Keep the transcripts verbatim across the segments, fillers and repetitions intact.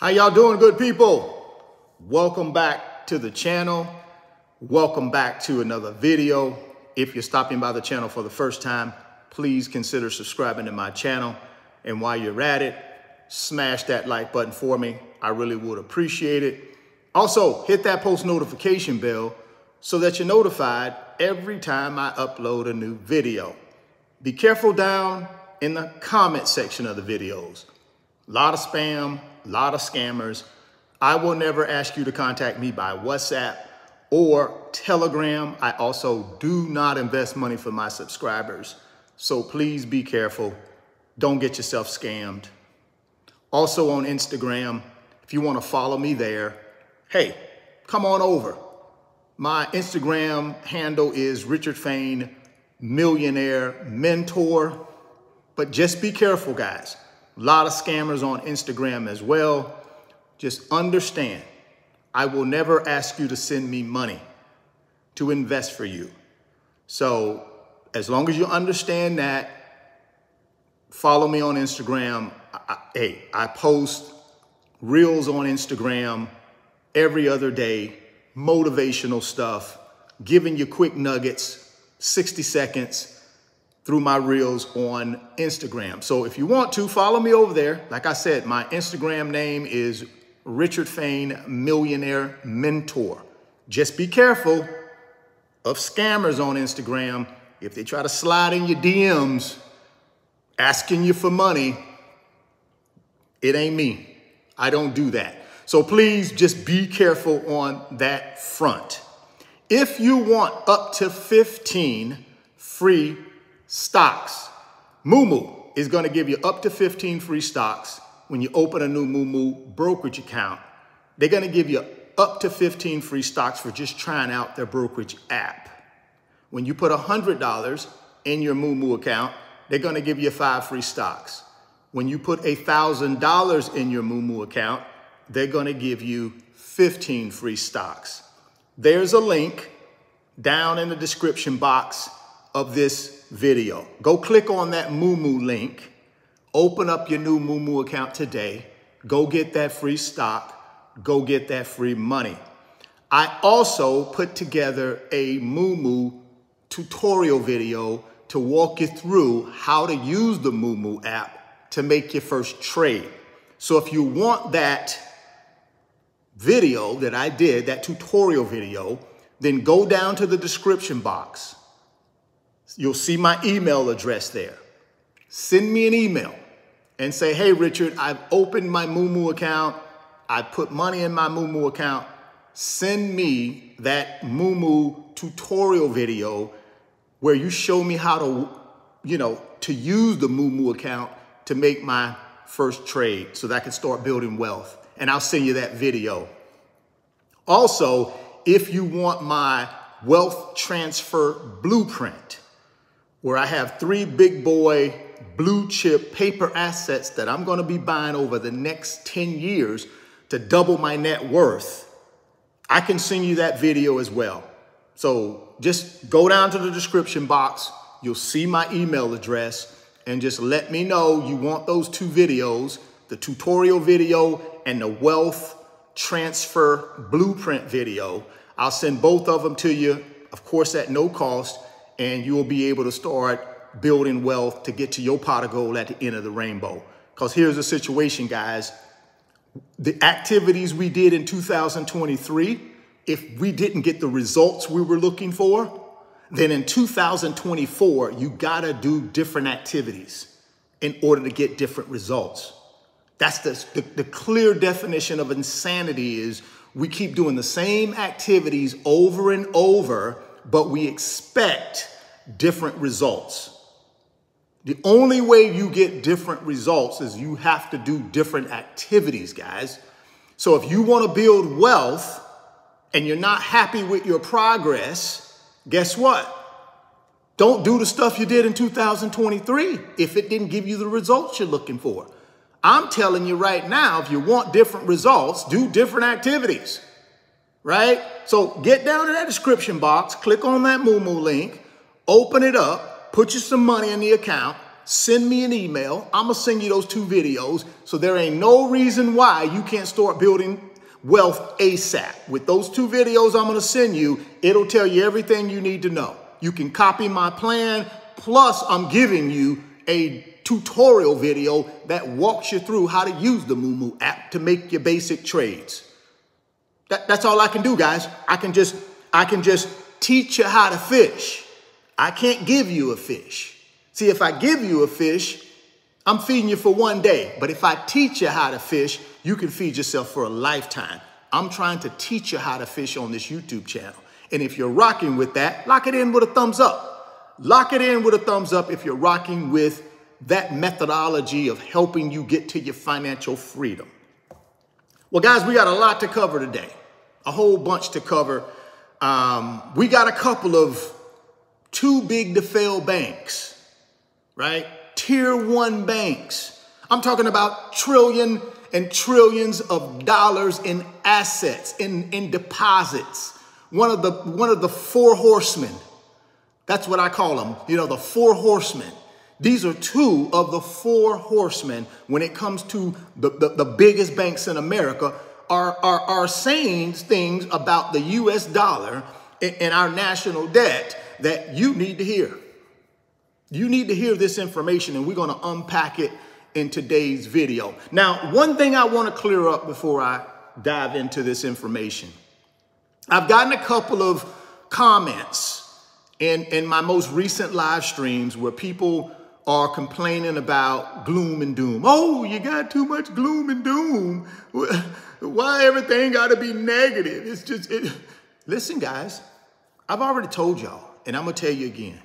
How y'all doing, good people? Welcome back to the channel. Welcome back to another video. If you're stopping by the channel for the first time, please consider subscribing to my channel. And while you're at it, smash that like button for me. I really would appreciate it. Also, hit that post notification bell so that you're notified every time I upload a new video. Be careful down in the comment section of the videos. A lot of spam. A lot of scammers. I will never ask you to contact me by WhatsApp or Telegram. I also do not invest money for my subscribers. So please be careful. Don't get yourself scammed. Also on Instagram, if you want to follow me there, hey, come on over. My Instagram handle is Richard Fain, Millionaire Mentor. But just be careful, guys. A lot of scammers on Instagram as well. Just understand, I will never ask you to send me money to invest for you. So as long as you understand that, follow me on Instagram. I, I, hey, I post reels on Instagram every other day, motivational stuff, giving you quick nuggets, sixty seconds. Through my reels on Instagram. So if you want to, follow me over there. Like I said, my Instagram name is Richard Fain, Millionaire Mentor. Just be careful of scammers on Instagram. If they try to slide in your D Ms asking you for money, it ain't me. I don't do that. So please just be careful on that front. If you want up to fifteen free stocks, Moomoo is going to give you up to fifteen free stocks when you open a new Moomoo brokerage account. They're going to give you up to fifteen free stocks for just trying out their brokerage app. When you put one hundred dollars in your Moomoo account, they're going to give you five free stocks. When you put one thousand dollars in your Moomoo account, they're going to give you fifteen free stocks. There's a link down in the description box of this video. Go click on that Moomoo link, open up your new Moomoo account today, go get that free stock, go get that free money. I also put together a Moomoo tutorial video to walk you through how to use the Moomoo app to make your first trade. So if you want that video that I did, that tutorial video, then go down to the description box. You'll see my email address there. Send me an email and say, hey, Richard, I've opened my Moomoo account. I put money in my Moomoo account. Send me that Moomoo tutorial video where you show me how to, you know, to use the Moomoo account to make my first trade so that I can start building wealth. And I'll send you that video. Also, if you want my wealth transfer blueprint, where I have three big boy blue chip paper assets that I'm gonna be buying over the next ten years to double my net worth, I can send you that video as well. So just go down to the description box, you'll see my email address, and just let me know you want those two videos, the tutorial video and the wealth transfer blueprint video. I'll send both of them to you, of course, at no cost. And you will be able to start building wealth to get to your pot of gold at the end of the rainbow. Because here's the situation, guys. The activities we did in two thousand twenty-three, if we didn't get the results we were looking for, then in two thousand twenty-four, you gotta do different activities in order to get different results. That's the, the, the clear definition of insanity is we keep doing the same activities over and over, but we expect different results. The only way you get different results is you have to do different activities, guys. So if you want to build wealth and you're not happy with your progress, guess what? Don't do the stuff you did in two thousand twenty-three if it didn't give you the results you're looking for. I'm telling you right now, if you want different results, do different activities. Right? So get down to that description box, click on that Moomoo link, open it up, put you some money in the account, send me an email. I'm going to send you those two videos. So there ain't no reason why you can't start building wealth ASAP. With those two videos I'm going to send you, it'll tell you everything you need to know. You can copy my plan. Plus, I'm giving you a tutorial video that walks you through how to use the Moomoo app to make your basic trades. That, that's all I can do, guys. I can just, I can just teach you how to fish. I can't give you a fish. See, if I give you a fish, I'm feeding you for one day. But if I teach you how to fish, you can feed yourself for a lifetime. I'm trying to teach you how to fish on this YouTube channel. And if you're rocking with that, lock it in with a thumbs up. Lock it in with a thumbs up if you're rocking with that methodology of helping you get to your financial freedom. Well, guys, we got a lot to cover today, a whole bunch to cover. Um, we got a couple of too big to fail banks, right? Tier one banks. I'm talking about trillion and trillions of dollars in assets, in, in deposits. One of the one of the four horsemen. That's what I call them. You know, the four horsemen. These are two of the four horsemen when it comes to the, the, the biggest banks in America are, are, are saying things about the U S dollar and our national debt that you need to hear. You need to hear this information, and we're going to unpack it in today's video. Now, one thing I want to clear up before I dive into this information. I've gotten a couple of comments in, in my most recent live streams where people are complaining about gloom and doom. Oh, you got too much gloom and doom. Why everything got to be negative? It's just, it. Listen, guys, I've already told y'all, and I'm going to tell you again,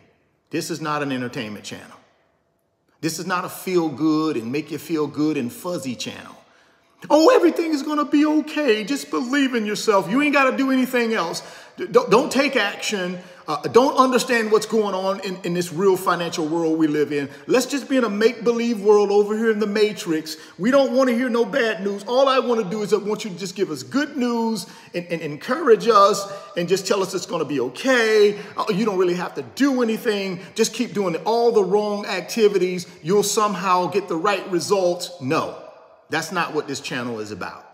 this is not an entertainment channel. This is not a feel good and make you feel good and fuzzy channel. Oh, everything is going to be okay. Just believe in yourself. You ain't got to do anything else. Don't, don't take action. Uh, don't understand what's going on in, in this real financial world we live in. Let's just be in a make-believe world over here in the Matrix. We don't want to hear no bad news. All I want to do is I want you to just give us good news and, and encourage us and just tell us it's going to be okay. Uh, you don't really have to do anything. Just keep doing all the wrong activities. You'll somehow get the right results. No. That's not what this channel is about.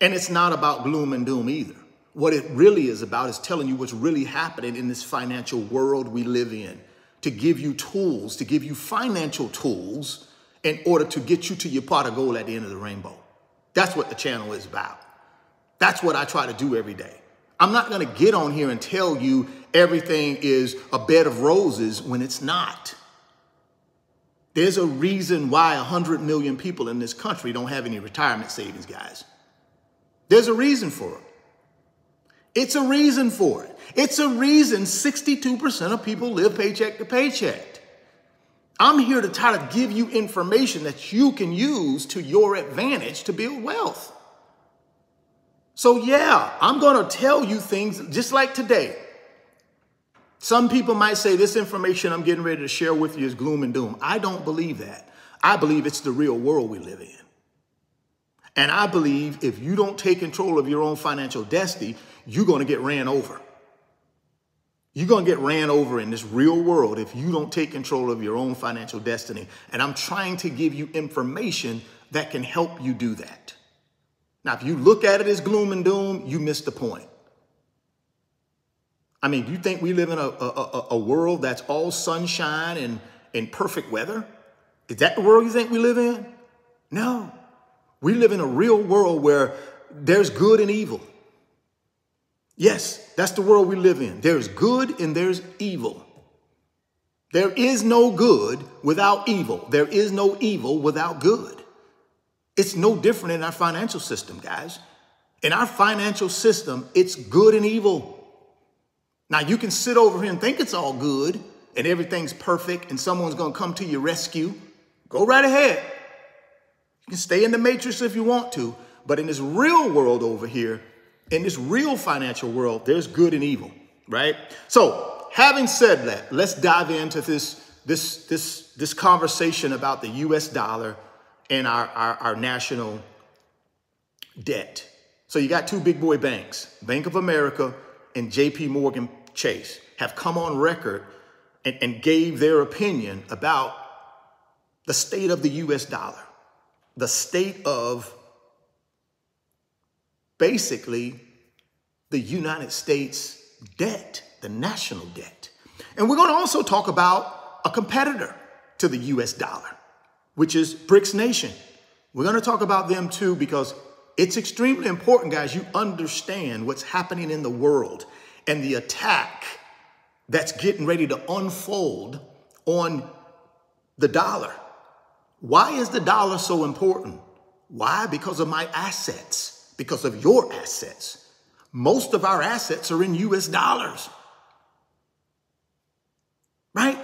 And it's not about gloom and doom either. What it really is about is telling you what's really happening in this financial world we live in, to give you tools, to give you financial tools in order to get you to your pot of gold at the end of the rainbow. That's what the channel is about. That's what I try to do every day. I'm not going to get on here and tell you everything is a bed of roses when it's not. There's a reason why one hundred million people in this country don't have any retirement savings, guys. There's a reason for it. It's a reason for it. It's a reason sixty-two percent of people live paycheck to paycheck. I'm here to try to give you information that you can use to your advantage to build wealth. So yeah, I'm going to tell you things just like today. Some people might say this information I'm getting ready to share with you is gloom and doom. I don't believe that. I believe it's the real world we live in. And I believe if you don't take control of your own financial destiny, you're going to get ran over. You're going to get ran over in this real world if you don't take control of your own financial destiny. And I'm trying to give you information that can help you do that. Now, if you look at it as gloom and doom, you missed the point. I mean, do you think we live in a, a, a world that's all sunshine and, and perfect weather? Is that the world you think we live in? No. We live in a real world where there's good and evil. Yes, that's the world we live in. There's good and there's evil. There is no good without evil. There is no evil without good. It's no different in our financial system, guys. In our financial system, it's good and evil. Now, you can sit over here and think it's all good and everything's perfect and someone's going to come to your rescue. Go right ahead. You can stay in the matrix if you want to. But in this real world over here, in this real financial world, there's good and evil, right? So having said that, let's dive into this, this, this, this conversation about the U S dollar and our, our, our national debt. So you got two big boy banks, Bank of America and J P. Morgan Chase, have come on record and, and gave their opinion about the state of the U S dollar, the state of basically the United States debt, the national debt. And we're going to also talk about a competitor to the U S dollar, which is BRICS Nation. We're going to talk about them too, because it's extremely important, guys, you understand what's happening in the world and the attack that's getting ready to unfold on the dollar. Why is the dollar so important? Why? Because of my assets, because of your assets. Most of our assets are in U S dollars, right?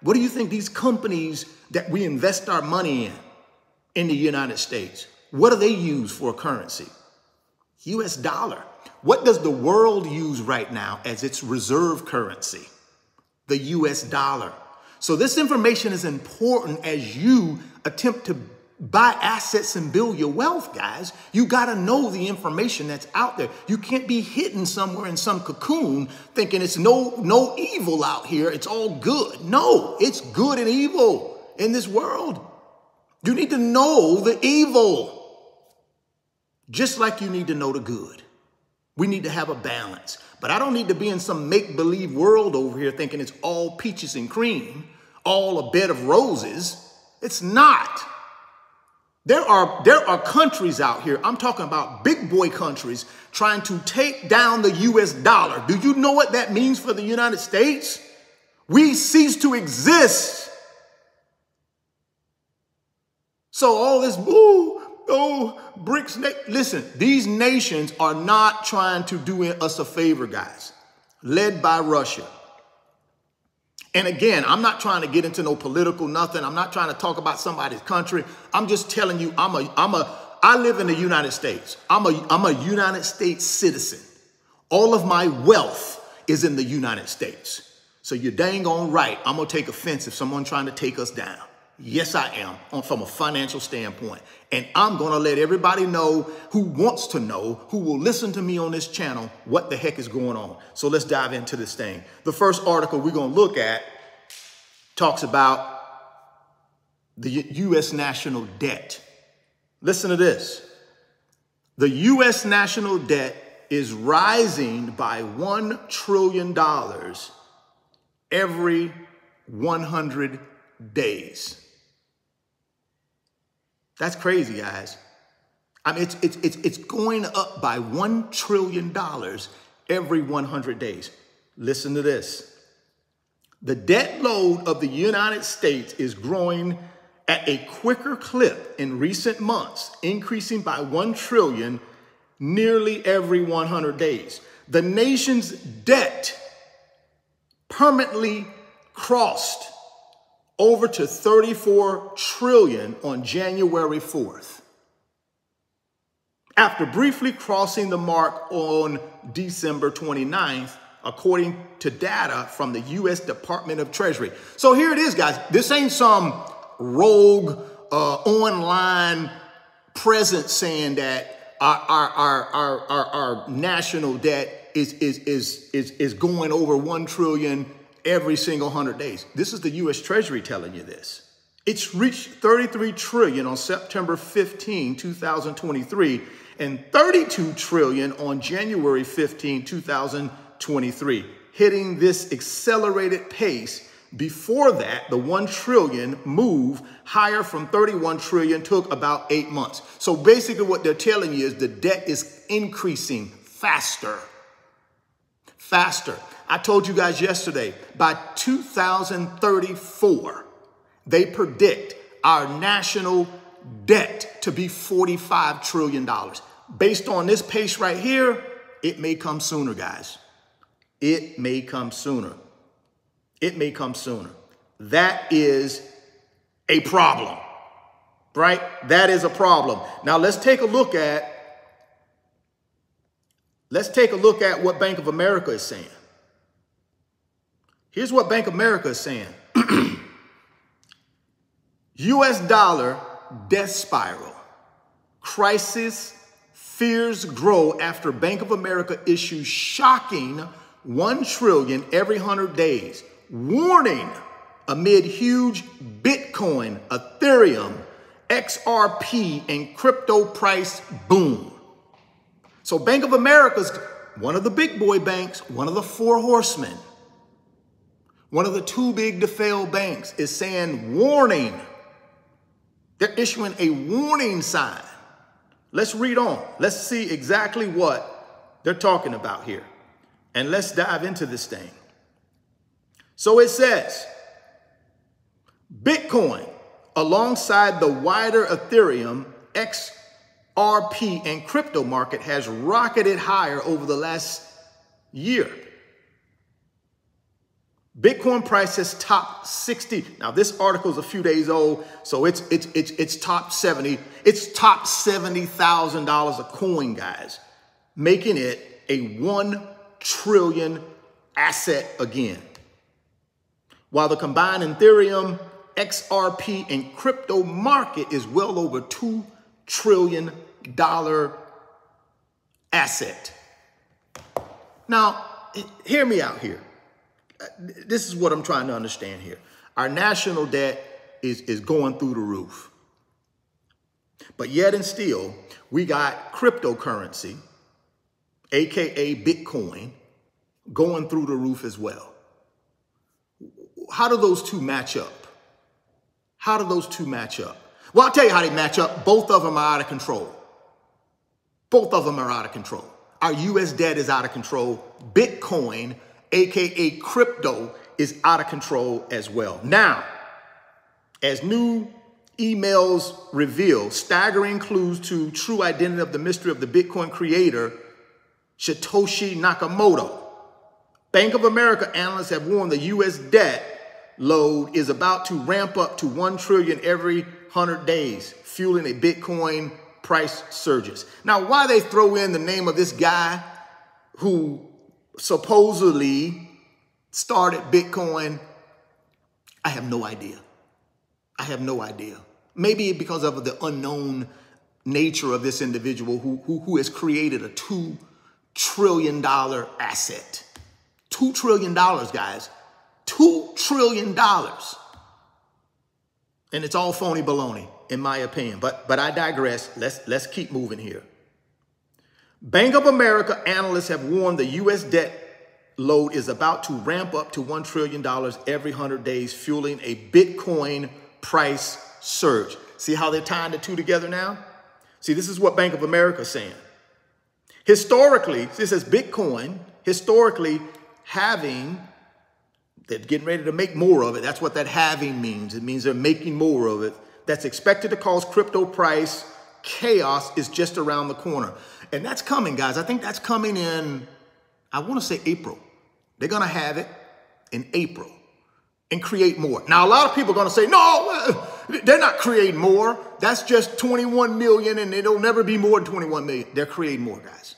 What do you think these companies that we invest our money in, in the United States, what do they use for a currency? U S dollar. What does the world use right now as its reserve currency? The U S dollar. So this information is important as you attempt to buy assets and build your wealth, guys. You got to know the information that's out there. You can't be hidden somewhere in some cocoon thinking it's no, no evil out here. It's all good. No, it's good and evil in this world. You need to know the evil, just like you need to know the good. We need to have a balance. But I don't need to be in some make-believe world over here thinking it's all peaches and cream, all a bed of roses. It's not. There are, there are countries out here, I'm talking about big boy countries, trying to take down the U S dollar. Do you know what that means for the United States? We cease to exist. So all this, woo, oh, BRICS, listen, these nations are not trying to do us a favor, guys, led by Russia. And again, I'm not trying to get into no political nothing. I'm not trying to talk about somebody's country. I'm just telling you, I'm a, I'm a, I live in the United States. I'm a, I'm a United States citizen. All of my wealth is in the United States. So you're dang on right. I'm going to take offense if someone's trying to take us down. Yes, I am, on, from a financial standpoint. And I'm going to let everybody know who wants to know, who will listen to me on this channel, what the heck is going on. So let's dive into this thing. The first article we're going to look at talks about the U S national debt. Listen to this. The U S national debt is rising by one trillion dollars every one hundred days. That's crazy, guys. I mean, it's, it's, it's, it's going up by one trillion dollars every one hundred days. Listen to this. The debt load of the United States is growing at a quicker clip in recent months, increasing by one trillion dollars nearly every one hundred days. The nation's debt permanently crossed over to thirty-four trillion dollars on January fourth, after briefly crossing the mark on December twenty-ninth, according to data from the U S Department of Treasury. So here it is, guys. This ain't some rogue uh, online presence saying that our, our, our, our, our, our national debt is, is, is, is, is going over one trillion dollars every single one hundred days. This is the U S Treasury telling you this. It's reached thirty-three trillion dollars on September fifteenth, two thousand twenty-three, and thirty-two trillion dollars on January fifteenth, two thousand twenty-three, hitting this accelerated pace. Before that, the one trillion dollars move higher from thirty-one trillion dollars took about eight months. So basically what they're telling you is the debt is increasing faster, faster. I told you guys yesterday, by two thousand thirty-four, they predict our national debt to be forty-five trillion dollars. Based on this pace right here, it may come sooner, guys. It may come sooner. It may come sooner. That is a problem, right? That is a problem. Now let's take a look at, let's take a look at what Bank of America is saying. Here's what Bank of America is saying. U S dollar death spiral. Crisis fears grow after Bank of America issues shocking one trillion every one hundred days. Warning, amid huge Bitcoin, Ethereum, X R P, and crypto price boom. So Bank of America's one of the big boy banks, one of the four horsemen, one of the too big to fail banks is saying warning. They're issuing a warning sign. Let's read on. Let's see exactly what they're talking about here. And let's dive into this thing. So it says, Bitcoin, alongside the wider Ethereum, X R P, and crypto market, has rocketed higher over the last year. Bitcoin price has topped sixty. Now, this article is a few days old, so it's it's it's it's top seventy. It's top seventy thousand dollars a coin, guys, making it a one trillion asset again. While the combined Ethereum, X R P, and crypto market is well over two trillion dollar asset. Now, hear me out here. This is what I'm trying to understand here. Our national debt is, is going through the roof. But yet and still, we got cryptocurrency, A K A Bitcoin, going through the roof as well. How do those two match up? How do those two match up? Well, I'll tell you how they match up. Both of them are out of control. Both of them are out of control. Our U S debt is out of control. Bitcoin, A K A crypto, is out of control as well. Now, as new emails reveal, staggering clues to true identity of the mystery of the Bitcoin creator, Satoshi Nakamoto. Bank of America analysts have warned the U S debt load is about to ramp up to one trillion dollars every one hundred days, fueling a Bitcoin price surges. Now, why they throw in the name of this guy who supposedly started Bitcoin, I have no idea. I have no idea. Maybe because of the unknown nature of this individual who, who, who has created a two trillion dollar asset. two trillion dollars, guys. two trillion dollars. And it's all phony baloney, in my opinion. But, but I digress. Let's, let's keep moving here. Bank of America analysts have warned the U S debt load is about to ramp up to one trillion dollars every one hundred days, fueling a Bitcoin price surge. See how they're tying the two together now? See, this is what Bank of America is saying. Historically, this is Bitcoin, historically having, they're getting ready to make more of it. That's what that halving means. It means they're making more of it. That's expected to cause crypto price chaos is just around the corner. And that's coming, guys. I think that's coming in, I want to say April. They're going to have it in April and create more. Now, a lot of people are going to say, no, they're not creating more. That's just twenty-one million and it'll never be more than twenty-one million. They're creating more, guys.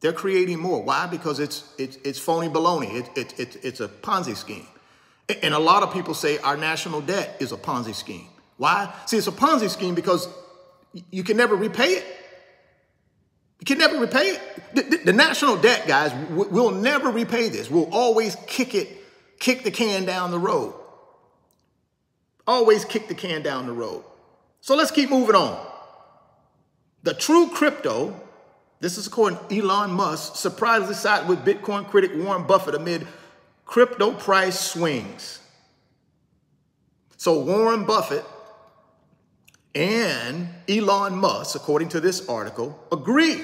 They're creating more. Why? Because it's it's, it's phony baloney. It, it, it, it's a Ponzi scheme. And a lot of people say our national debt is a Ponzi scheme. Why? See, it's a Ponzi scheme because you can never repay it. You can never repay it. The, the, the national debt, guys, we'll never repay this. We'll always kick it, kick the can down the road. Always kick the can down the road. So let's keep moving on. The true crypto, this is according to Elon Musk, surprisingly sided with Bitcoin critic Warren Buffett amid crypto price swings. So Warren Buffett and Elon Musk, according to this article, agree.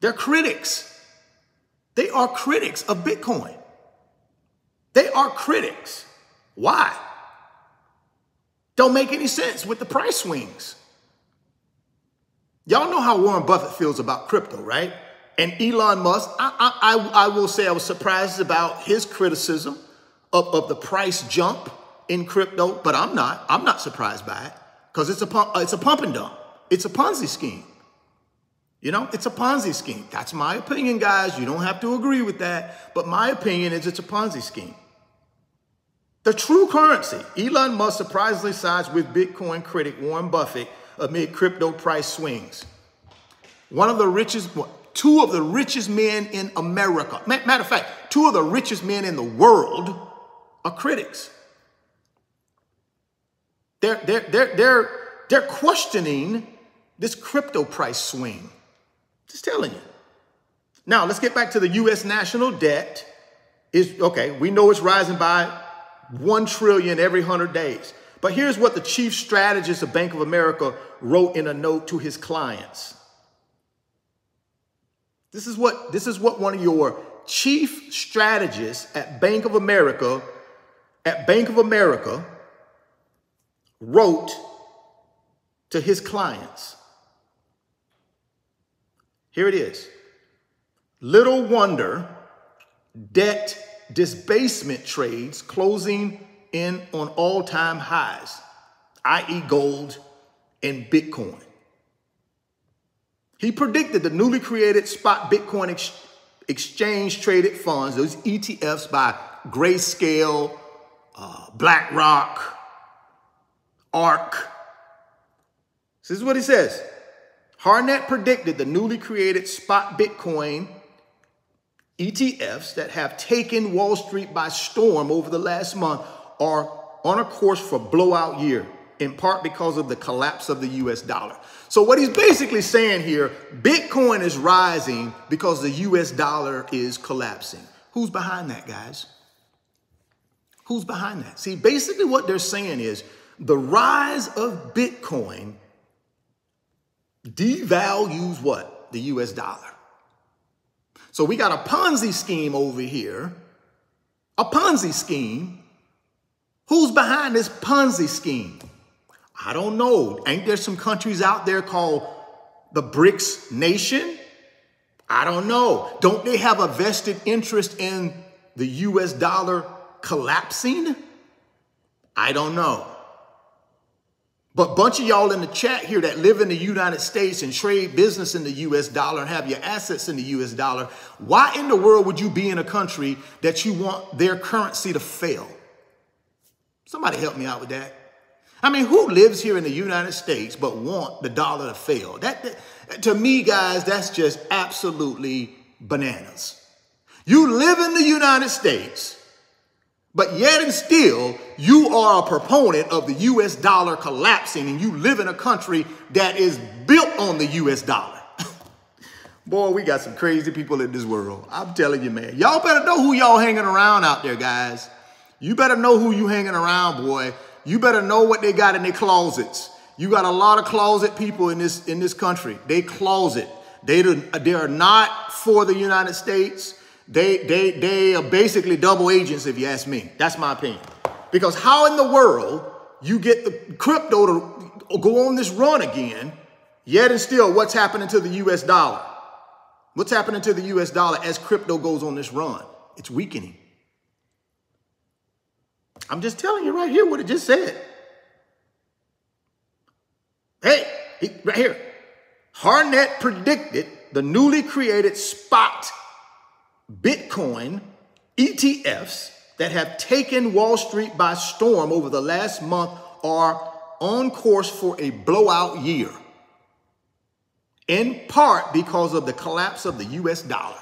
They're critics. They are critics of Bitcoin. They are critics. Why? Don't make any sense with the price swings. Y'all know how Warren Buffett feels about crypto, right? And Elon Musk, I, I, I will say I was surprised about his criticism of, of the price jump in crypto, but I'm not. I'm not surprised by it because it's a, it's a pump and dump. It's a Ponzi scheme. You know, it's a Ponzi scheme. That's my opinion, guys. You don't have to agree with that, but my opinion is it's a Ponzi scheme. The true currency. Elon Musk surprisingly sides with Bitcoin critic Warren Buffett amid crypto price swings. One of the richest, two of the richest men in America. Matter of fact, two of the richest men in the world are critics. They're, they're, they're, they're, they're questioning this crypto price swing. Just telling you. Now, let's get back to the U S national debt. Is okay, we know it's rising by one trillion dollars every one hundred days. But here's what the chief strategist of Bank of America wrote in a note to his clients. This is what, this is what one of your chief strategists at Bank of America, at Bank of America, wrote to his clients. Here it is. Little wonder debt debasement trades closing in on all-time highs, that is gold and Bitcoin. He predicted the newly created spot Bitcoin ex exchange-traded funds, those E T Fs by Grayscale, uh, BlackRock, Arc. This is what he says. Harnett predicted the newly created spot Bitcoin E T Fs that have taken Wall Street by storm over the last month are on a course for blowout year, in part because of the collapse of the U S dollar. So what he's basically saying here, Bitcoin is rising because the U S dollar is collapsing. Who's behind that, guys? Who's behind that? See, basically what they're saying is the rise of Bitcoin devalues what? The U S dollar. So we got a Ponzi scheme over here, a Ponzi scheme. Who's behind this Ponzi scheme? I don't know. Ain't there some countries out there called the BRICS nation? I don't know. Don't they have a vested interest in the U S dollar collapsing? I don't know. But bunch of y'all in the chat here that live in the United States and trade business in the U S dollar and have your assets in the U S dollar, why in the world would you be in a country that you want their currency to fail? Somebody help me out with that. I mean, who lives here in the United States but want the dollar to fail? That, that to me, guys, that's just absolutely bananas. You live in the United States, but yet and still, you are a proponent of the U S dollar collapsing, and you live in a country that is built on the U S dollar. Boy, we got some crazy people in this world. I'm telling you, man. Y'all better know who y'all hanging around out there, guys. You better know who you hanging around, boy. You better know what they got in their closets. You got a lot of closet people in this, in this country. They closet. They, do, they are not for the United States. They, they, they are basically double agents, if you ask me. That's my opinion. Because how in the world you get the crypto to go on this run again, yet and still what's happening to the U S dollar? What's happening to the U S dollar as crypto goes on this run? It's weakening. I'm just telling you right here what it just said. Hey, he, right here. Harnett predicted the newly created spot Bitcoin E T Fs that have taken Wall Street by storm over the last month are on course for a blowout year, in part because of the collapse of the U S dollar.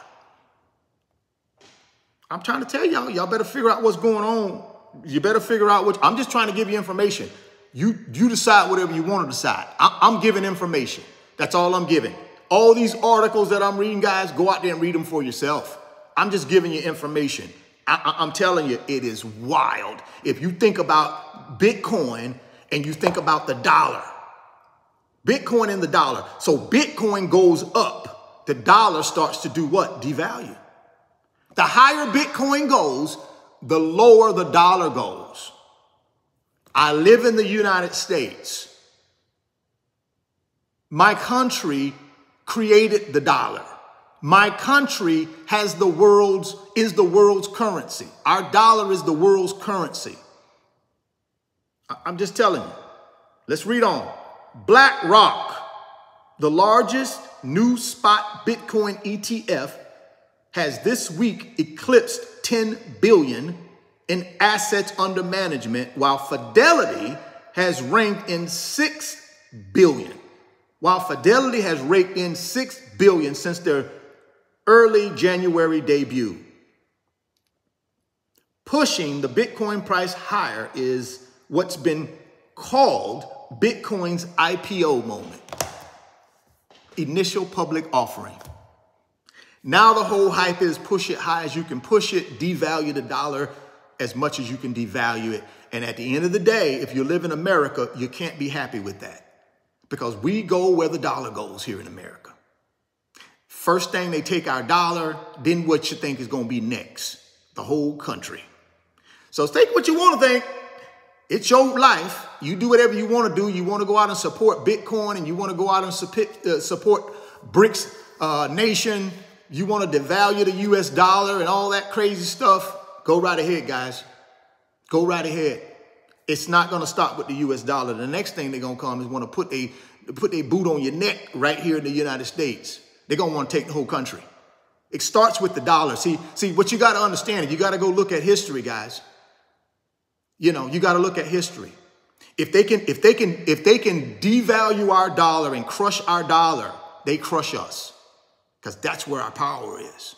I'm trying to tell y'all, y'all better figure out what's going on. You better figure out what, I'm just trying to give you information. You, you decide whatever you want to decide. I, I'm giving information. That's all I'm giving. All these articles that I'm reading, guys, go out there and read them for yourself. I'm just giving you information. I, I'm telling you, it is wild. If you think about Bitcoin and you think about the dollar, Bitcoin and the dollar. So Bitcoin goes up. The dollar starts to do what? Devalue. The higher Bitcoin goes, the lower the dollar goes. I live in the United States. My country created the dollar. My country has the world's, is the world's currency. Our dollar is the world's currency. I'm just telling you. Let's read on. BlackRock, the largest new spot Bitcoin E T F, has this week eclipsed ten billion dollars in assets under management, while Fidelity has ranked in six billion dollars. While Fidelity has raked in six billion dollars since their early January debut. pushing the Bitcoin price higher is what's been called Bitcoin's I P O moment, initial public offering. Now the whole hype is push it high as you can push it, devalue the dollar as much as you can devalue it. And at the end of the day, if you live in America, you can't be happy with that because we go where the dollar goes here in America. First thing they take our dollar, then what you think is going to be next, the whole country. So think what you want to think. It's your life. You do whatever you want to do. You want to go out and support Bitcoin and you want to go out and support BRICS uh, nation. You want to devalue the U S dollar and all that crazy stuff. Go right ahead, guys. Go right ahead. It's not going to stop with the U S dollar. The next thing they're going to come is want to put a put their boot on your neck right here in the United States. They're going to want to take the whole country. It starts with the dollar. See, see what you got to understand. You got to go look at history, guys. You know, you got to look at history. If they can, if they can, if they can devalue our dollar and crush our dollar, they crush us because that's where our power is.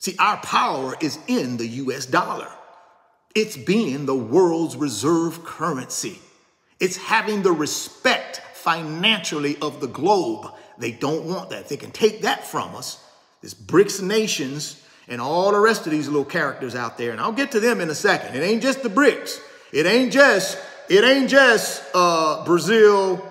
See, our power is in the U S dollar. It's being the world's reserve currency. It's having the respect financially of the globe. They don't want that. If they can take that from us, this BRICS nations, and all the rest of these little characters out there. And I'll get to them in a second. It ain't just the BRICS. It ain't just, it ain't just uh, Brazil,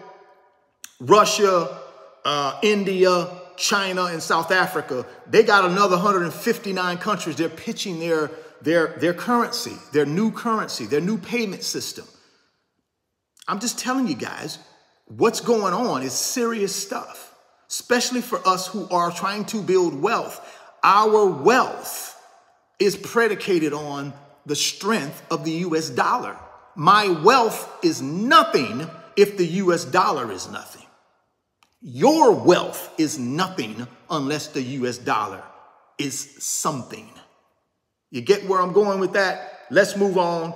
Russia, uh, India, China, and South Africa. They got another one hundred fifty-nine countries. They're pitching their, their, their currency, their new currency, their new payment system. I'm just telling you guys, what's going on is serious stuff, especially for us who are trying to build wealth. Our wealth is predicated on the strength of the U S dollar. My wealth is nothing if the U S dollar is nothing. Your wealth is nothing unless the U S dollar is something. You get where I'm going with that? Let's move on.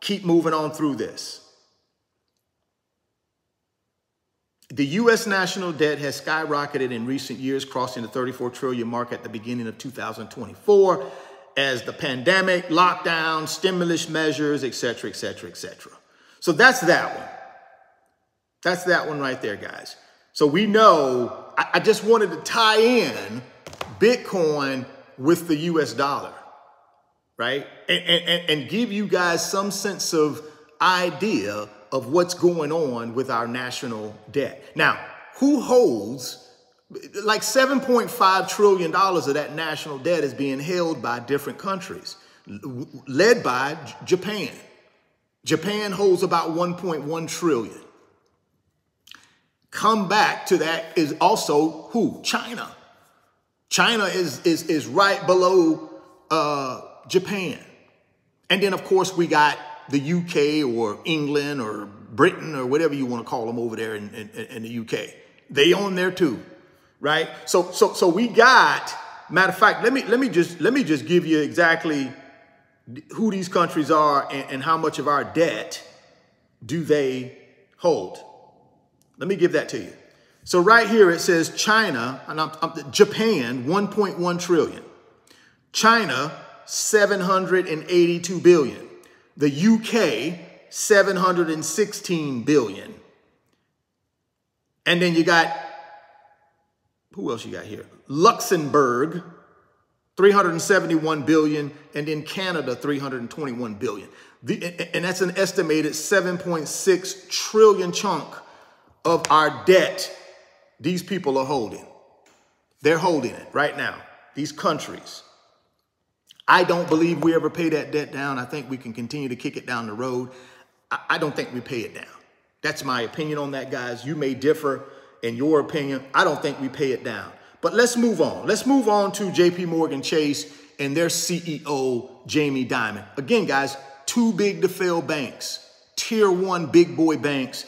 Keep moving on through this. The U S national debt has skyrocketed in recent years, crossing the thirty-four trillion mark at the beginning of two thousand twenty-four as the pandemic, lockdown, stimulus measures, et cetera, et cetera, et cetera. So that's that one. That's that one right there, guys. So we know, I, I just wanted to tie in Bitcoin with the U S dollar, right? And, and, and give you guys some sense of idea of what's going on with our national debt. Now, who holds, like seven point five trillion dollars of that national debt is being held by different countries, led by Japan. Japan holds about one point one trillion. Come back to that is also who? China. China is, is, is right below uh, Japan. And then, of course, we got the U K or England or Britain or whatever you want to call them over there in, in, in the U K. They own there too, right? So, so, so we got, matter of fact, let me, let me just, let me just give you exactly who these countries are and, and how much of our debt do they hold. Let me give that to you. So right here, it says China, and I'm, I'm, Japan, one point one trillion, China, seven hundred eighty-two billion. The U K, seven hundred sixteen billion. And then you got, who else you got here? Luxembourg, three hundred seventy-one billion. And then Canada, three hundred twenty-one billion. The, and that's an estimated seven point six trillion chunk of our debt. These people are holding. They're holding it right now. These countries. I don't believe we ever pay that debt down. I think we can continue to kick it down the road. I don't think we pay it down. That's my opinion on that, guys. You may differ in your opinion. I don't think we pay it down. But let's move on. Let's move on to J P. Morgan Chase and their C E O, Jamie Dimon. Again, guys, too big to fail banks, tier one big boy banks.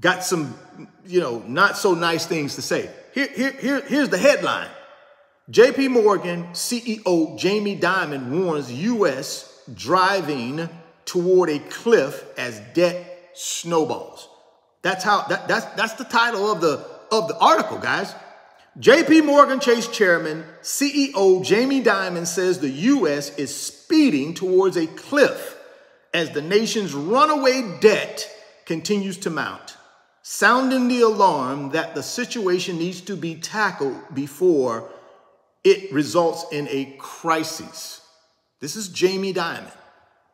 Got some, you know, not so nice things to say. Here, here, here, here's the headline. J P. Morgan C E O Jamie Dimon warns U S driving toward a cliff as debt snowballs. That's how that, that's that's the title of the of the article, guys. J P. Morgan Chase Chairman, C E O Jamie Dimon says the U S is speeding towards a cliff as the nation's runaway debt continues to mount, sounding the alarm that the situation needs to be tackled before it results in a crisis. This is Jamie Dimon,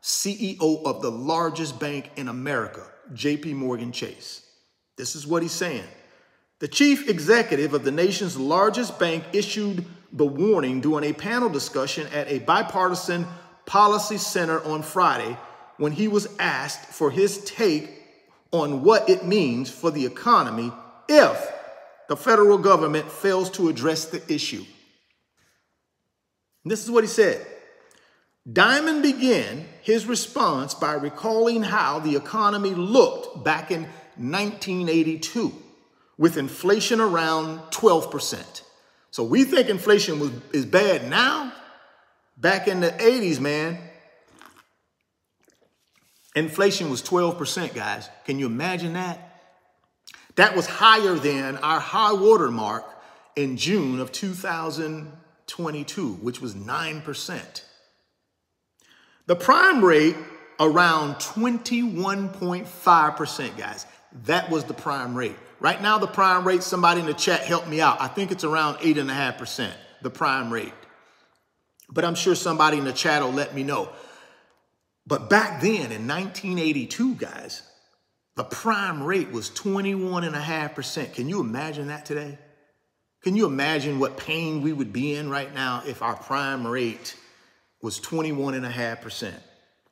C E O of the largest bank in America, J P. Morgan Chase. This is what he's saying. The chief executive of the nation's largest bank issued the warning during a panel discussion at a bipartisan policy center on Friday when he was asked for his take on what it means for the economy if the federal government fails to address the issue. And this is what he said. Dimon began his response by recalling how the economy looked back in nineteen eighty-two with inflation around twelve percent. So we think inflation was, is bad now. Back in the eighties, man, inflation was twelve percent, guys. Can you imagine that? That was higher than our high water mark in June of two thousand twenty-two, which was nine percent. The prime rate around twenty-one point five percent, guys. That was the prime rate. Right now, the prime rate, somebody in the chat help me out. I think it's around eight point five percent, the prime rate. But I'm sure somebody in the chat will let me know. But back then in nineteen eighty-two, guys, the prime rate was twenty-one point five percent. Can you imagine that today? Can you imagine what pain we would be in right now if our prime rate was twenty-one point five percent?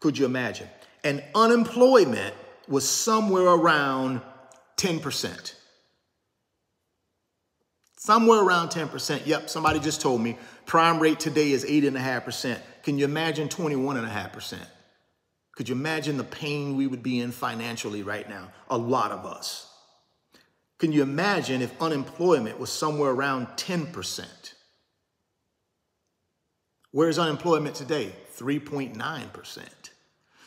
Could you imagine? And unemployment was somewhere around ten percent. Somewhere around ten percent. Yep, somebody just told me prime rate today is eight point five percent. Can you imagine twenty-one point five percent? Could you imagine the pain we would be in financially right now? A lot of us. Can you imagine if unemployment was somewhere around ten percent? Where's unemployment today? three point nine percent.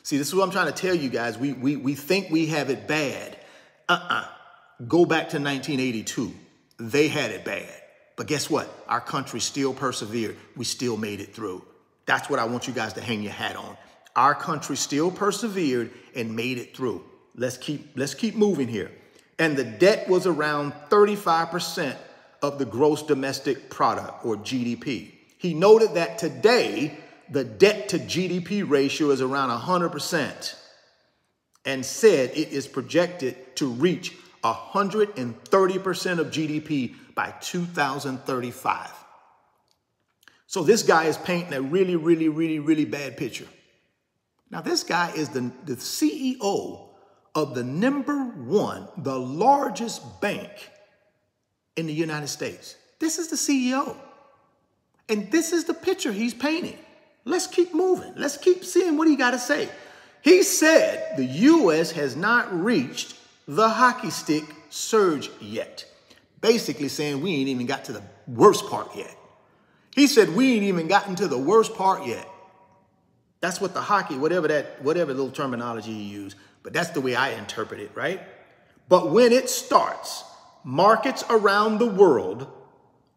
See, this is what I'm trying to tell you guys. We, we, we think we have it bad. Uh-uh. Go back to nineteen eighty-two. They had it bad. But guess what? Our country still persevered. We still made it through. That's what I want you guys to hang your hat on. Our country still persevered and made it through. Let's keep, let's keep moving here. And the debt was around thirty-five percent of the gross domestic product, or G D P. He noted that today, the debt to G D P ratio is around one hundred percent and said it is projected to reach one hundred thirty percent of G D P by two thousand thirty-five. So this guy is painting a really, really, really, really bad picture. Now, this guy is the, the C E O of the number one, the largest bank in the United States. This is the C E O. And this is the picture he's painting. Let's keep moving. Let's keep seeing what he got to say. He said the U S has not reached the hockey stick surge yet. Basically saying we ain't even got to the worst part yet. He said we ain't even gotten to the worst part yet. That's what the hockey, whatever that, whatever little terminology you use, but that's the way I interpret it, right? But when it starts, markets around the world,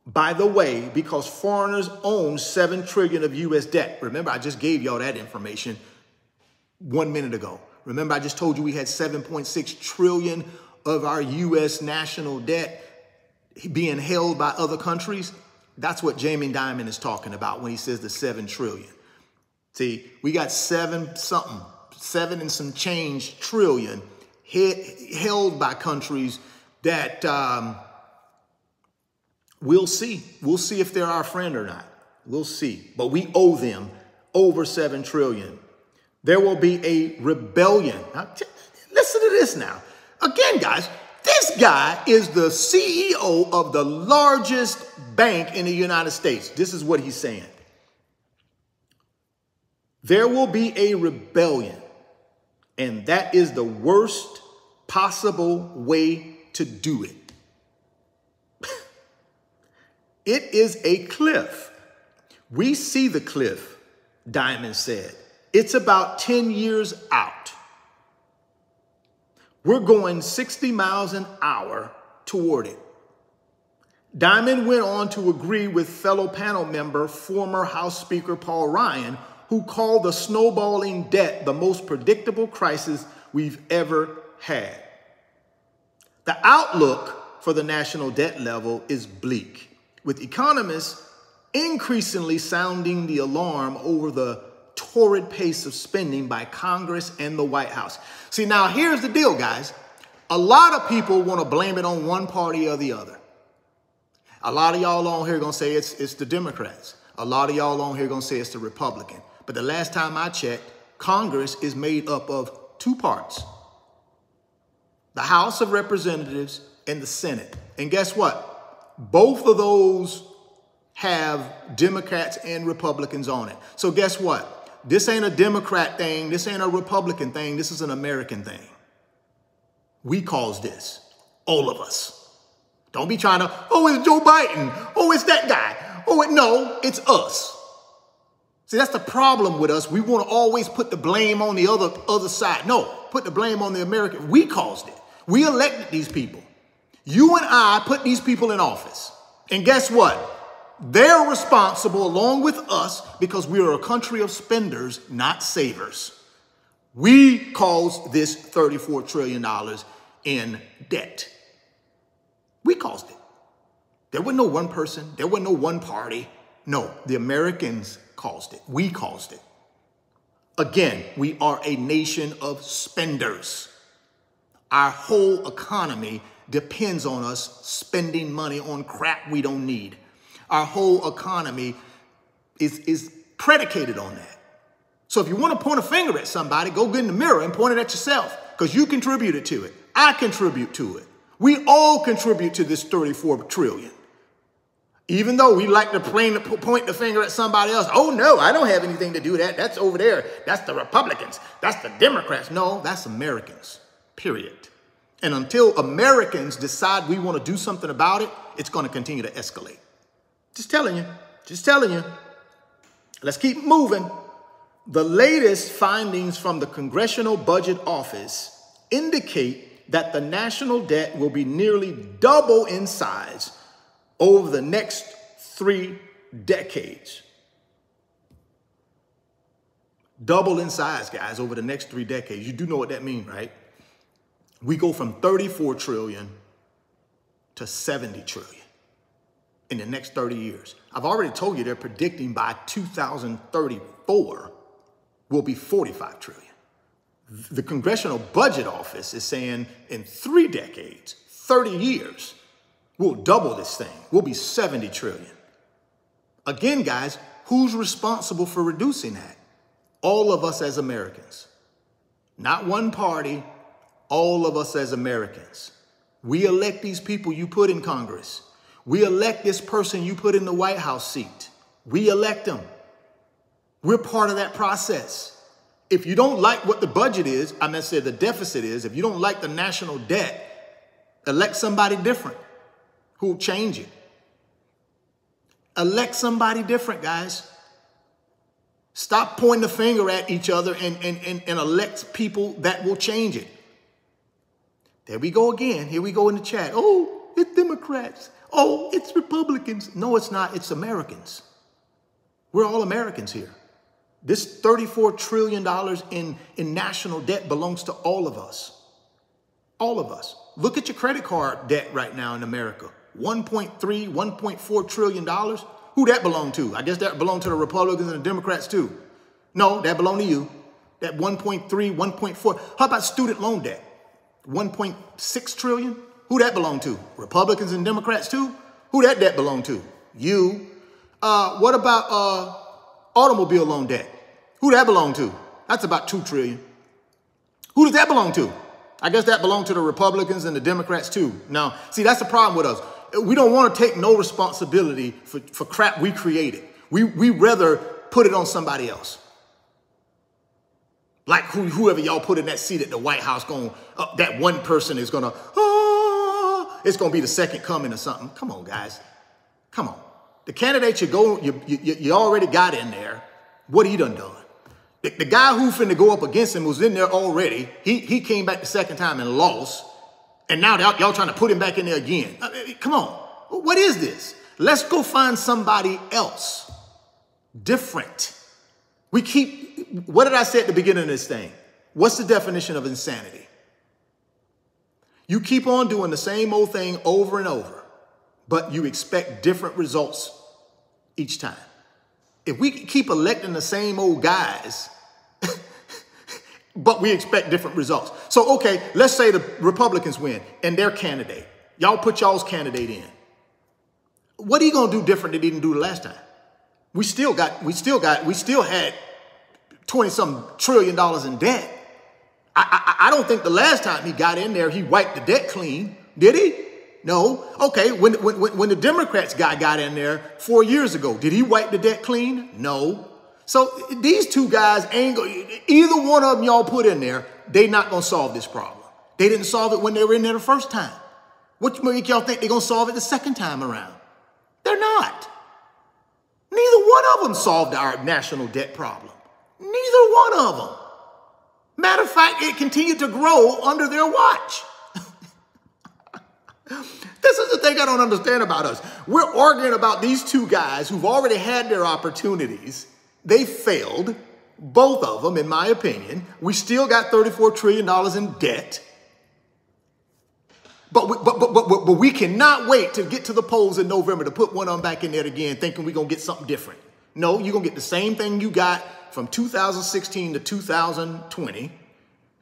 by the way, because foreigners own seven trillion dollars of U S debt. Remember, I just gave y'all that information one minute ago. Remember, I just told you we had seven point six trillion dollars of our U S national debt being held by other countries. That's what Jamie Dimon is talking about when he says the seven trillion dollars. See, we got seven something, seven and some change trillion he held by countries that... Um, We'll see. We'll see if they're our friend or not. We'll see. But we owe them over seven trillion dollars. There will be a rebellion. Now, listen to this now. Again, guys, this guy is the C E O of the largest bank in the United States. This is what he's saying. There will be a rebellion. And that is the worst possible way to do it. It is a cliff. We see the cliff, Dimon said. It's about ten years out. We're going sixty miles an hour toward it. Dimon went on to agree with fellow panel member, former House Speaker Paul Ryan, who called the snowballing debt the most predictable crisis we've ever had. The outlook for the national debt level is bleak, with economists increasingly sounding the alarm over the torrid pace of spending by Congress and the White House. See, now here's the deal, guys. A lot of people want to blame it on one party or the other. A lot of y'all on here gonna say it's, it's the Democrats. A lot of y'all on here gonna say it's the Republican. But the last time I checked, Congress is made up of two parts, the House of Representatives and the Senate. And guess what? Both of those have Democrats and Republicans on it. So guess what? This ain't a Democrat thing. This ain't a Republican thing. This is an American thing. We caused this, all of us. Don't be trying to, oh, it's Joe Biden. Oh, it's that guy. Oh, it, no, it's us. See, that's the problem with us. We want to always put the blame on the other, other side. No, put the blame on the American. We caused it. We elected these people. You and I put these people in office. And guess what? They're responsible along with us because we are a country of spenders, not savers. We caused this thirty-four trillion dollars in debt. We caused it. There wasn't no one person. There wasn't no one party. No, the Americans caused it. We caused it. Again, we are a nation of spenders. Our whole economy depends on us spending money on crap we don't need. Our whole economy is, is predicated on that. So if you want to point a finger at somebody, go get in the mirror and point it at yourself because you contributed to it. I contribute to it. We all contribute to this thirty-four trillion dollars. Even though we like to point the finger at somebody else. Oh, no, I don't have anything to do with that. That's over there. That's the Republicans. That's the Democrats. No, that's Americans, period. And until Americans decide we want to do something about it, it's going to continue to escalate. Just telling you. Just telling you. Let's keep moving. The latest findings from the Congressional Budget Office indicate that the national debt will be nearly double in size over the next three decades. Double in size, guys, over the next three decades. You do know what that means, right? We go from thirty-four trillion to seventy trillion in the next thirty years. I've already told you they're predicting by two thousand thirty-four will be forty-five trillion. The Congressional Budget Office is saying in three decades, thirty years, we'll double this thing. We'll be seventy trillion. Again, guys, who's responsible for reducing that? All of us as Americans. Not one party, all of us as Americans. We elect these people you put in Congress. We elect this person you put in the White House seat. We elect them. We're part of that process. If you don't like what the budget is, I meant to say the deficit is, if you don't like the national debt, elect somebody different who'll change it. Elect somebody different, guys. Stop pointing the finger at each other and, and, and, and elect people that will change it. There we go again. Here we go in the chat. Oh, it's Democrats. Oh, it's Republicans. No, it's not. It's Americans. We're all Americans here. This thirty-four trillion dollars in, in national debt belongs to all of us. All of us. Look at your credit card debt right now in America. one point three, one point four trillion dollars. Who that belonged to? I guess that belonged to the Republicans and the Democrats too. No, that belonged to you. That one point three, one point four. How about student loan debt? one point six trillion dollars. Who that belonged to? Republicans and Democrats too? Who that debt belonged to? You. Uh, what about... Uh, automobile loan debt. Who that belong to? That's about two trillion dollars. Who does that belong to? I guess that belonged to the Republicans and the Democrats too. Now, see, that's the problem with us. We don't want to take no responsibility for, for crap we created. We, we rather put it on somebody else. Like who, whoever y'all put in that seat at the White House, going, uh, that one person is going to, ah, it's going to be the second coming or something. Come on, guys. Come on. The candidate you go, you, you, you already got in there, what he done done? The, the guy who finna go up against him was in there already. He, he came back the second time and lost. And now y'all trying to put him back in there again. I mean, come on. What is this? Let's go find somebody else different. We keep, what did I say at the beginning of this thing? What's the definition of insanity? You keep on doing the same old thing over and over, but you expect different results each time. If we keep electing the same old guys, but we expect different results. So, okay, let's say the Republicans win and their candidate. Y'all put y'all's candidate in. What are you going to do different that he didn't do the last time? We still got, we still got, we still had twenty some trillion dollars in debt. I, I, I don't think the last time he got in there, he wiped the debt clean. Did he? No. Okay. When, when, when the Democrats guy got in there four years ago, did he wipe the debt clean? No. So these two guys ain't going, either one of them y'all put in there, they not going to solve this problem. They didn't solve it when they were in there the first time. What make y'all think they're going to solve it the second time around? They're not. Neither one of them solved our national debt problem. Neither one of them. Matter of fact, it continued to grow under their watch. This is the thing I don't understand about us. We're arguing about these two guys who've already had their opportunities. They failed, both of them, in my opinion. We still got thirty-four trillion dollars in debt. But we, but, but, but, but we cannot wait to get to the polls in November to put one of them back in there again, thinking we're going to get something different. No, you're going to get the same thing you got from two thousand sixteen to two thousand twenty.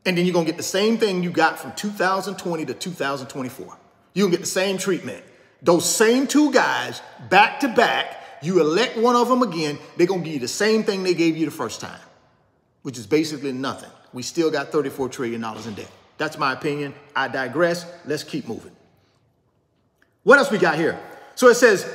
And then you're going to get the same thing you got from two thousand twenty to two thousand twenty-four. You're going to get the same treatment. Those same two guys, back to back, you elect one of them again, they're going to give you the same thing they gave you the first time, which is basically nothing. We still got thirty-four trillion dollars in debt. That's my opinion. I digress. Let's keep moving. What else we got here? So it says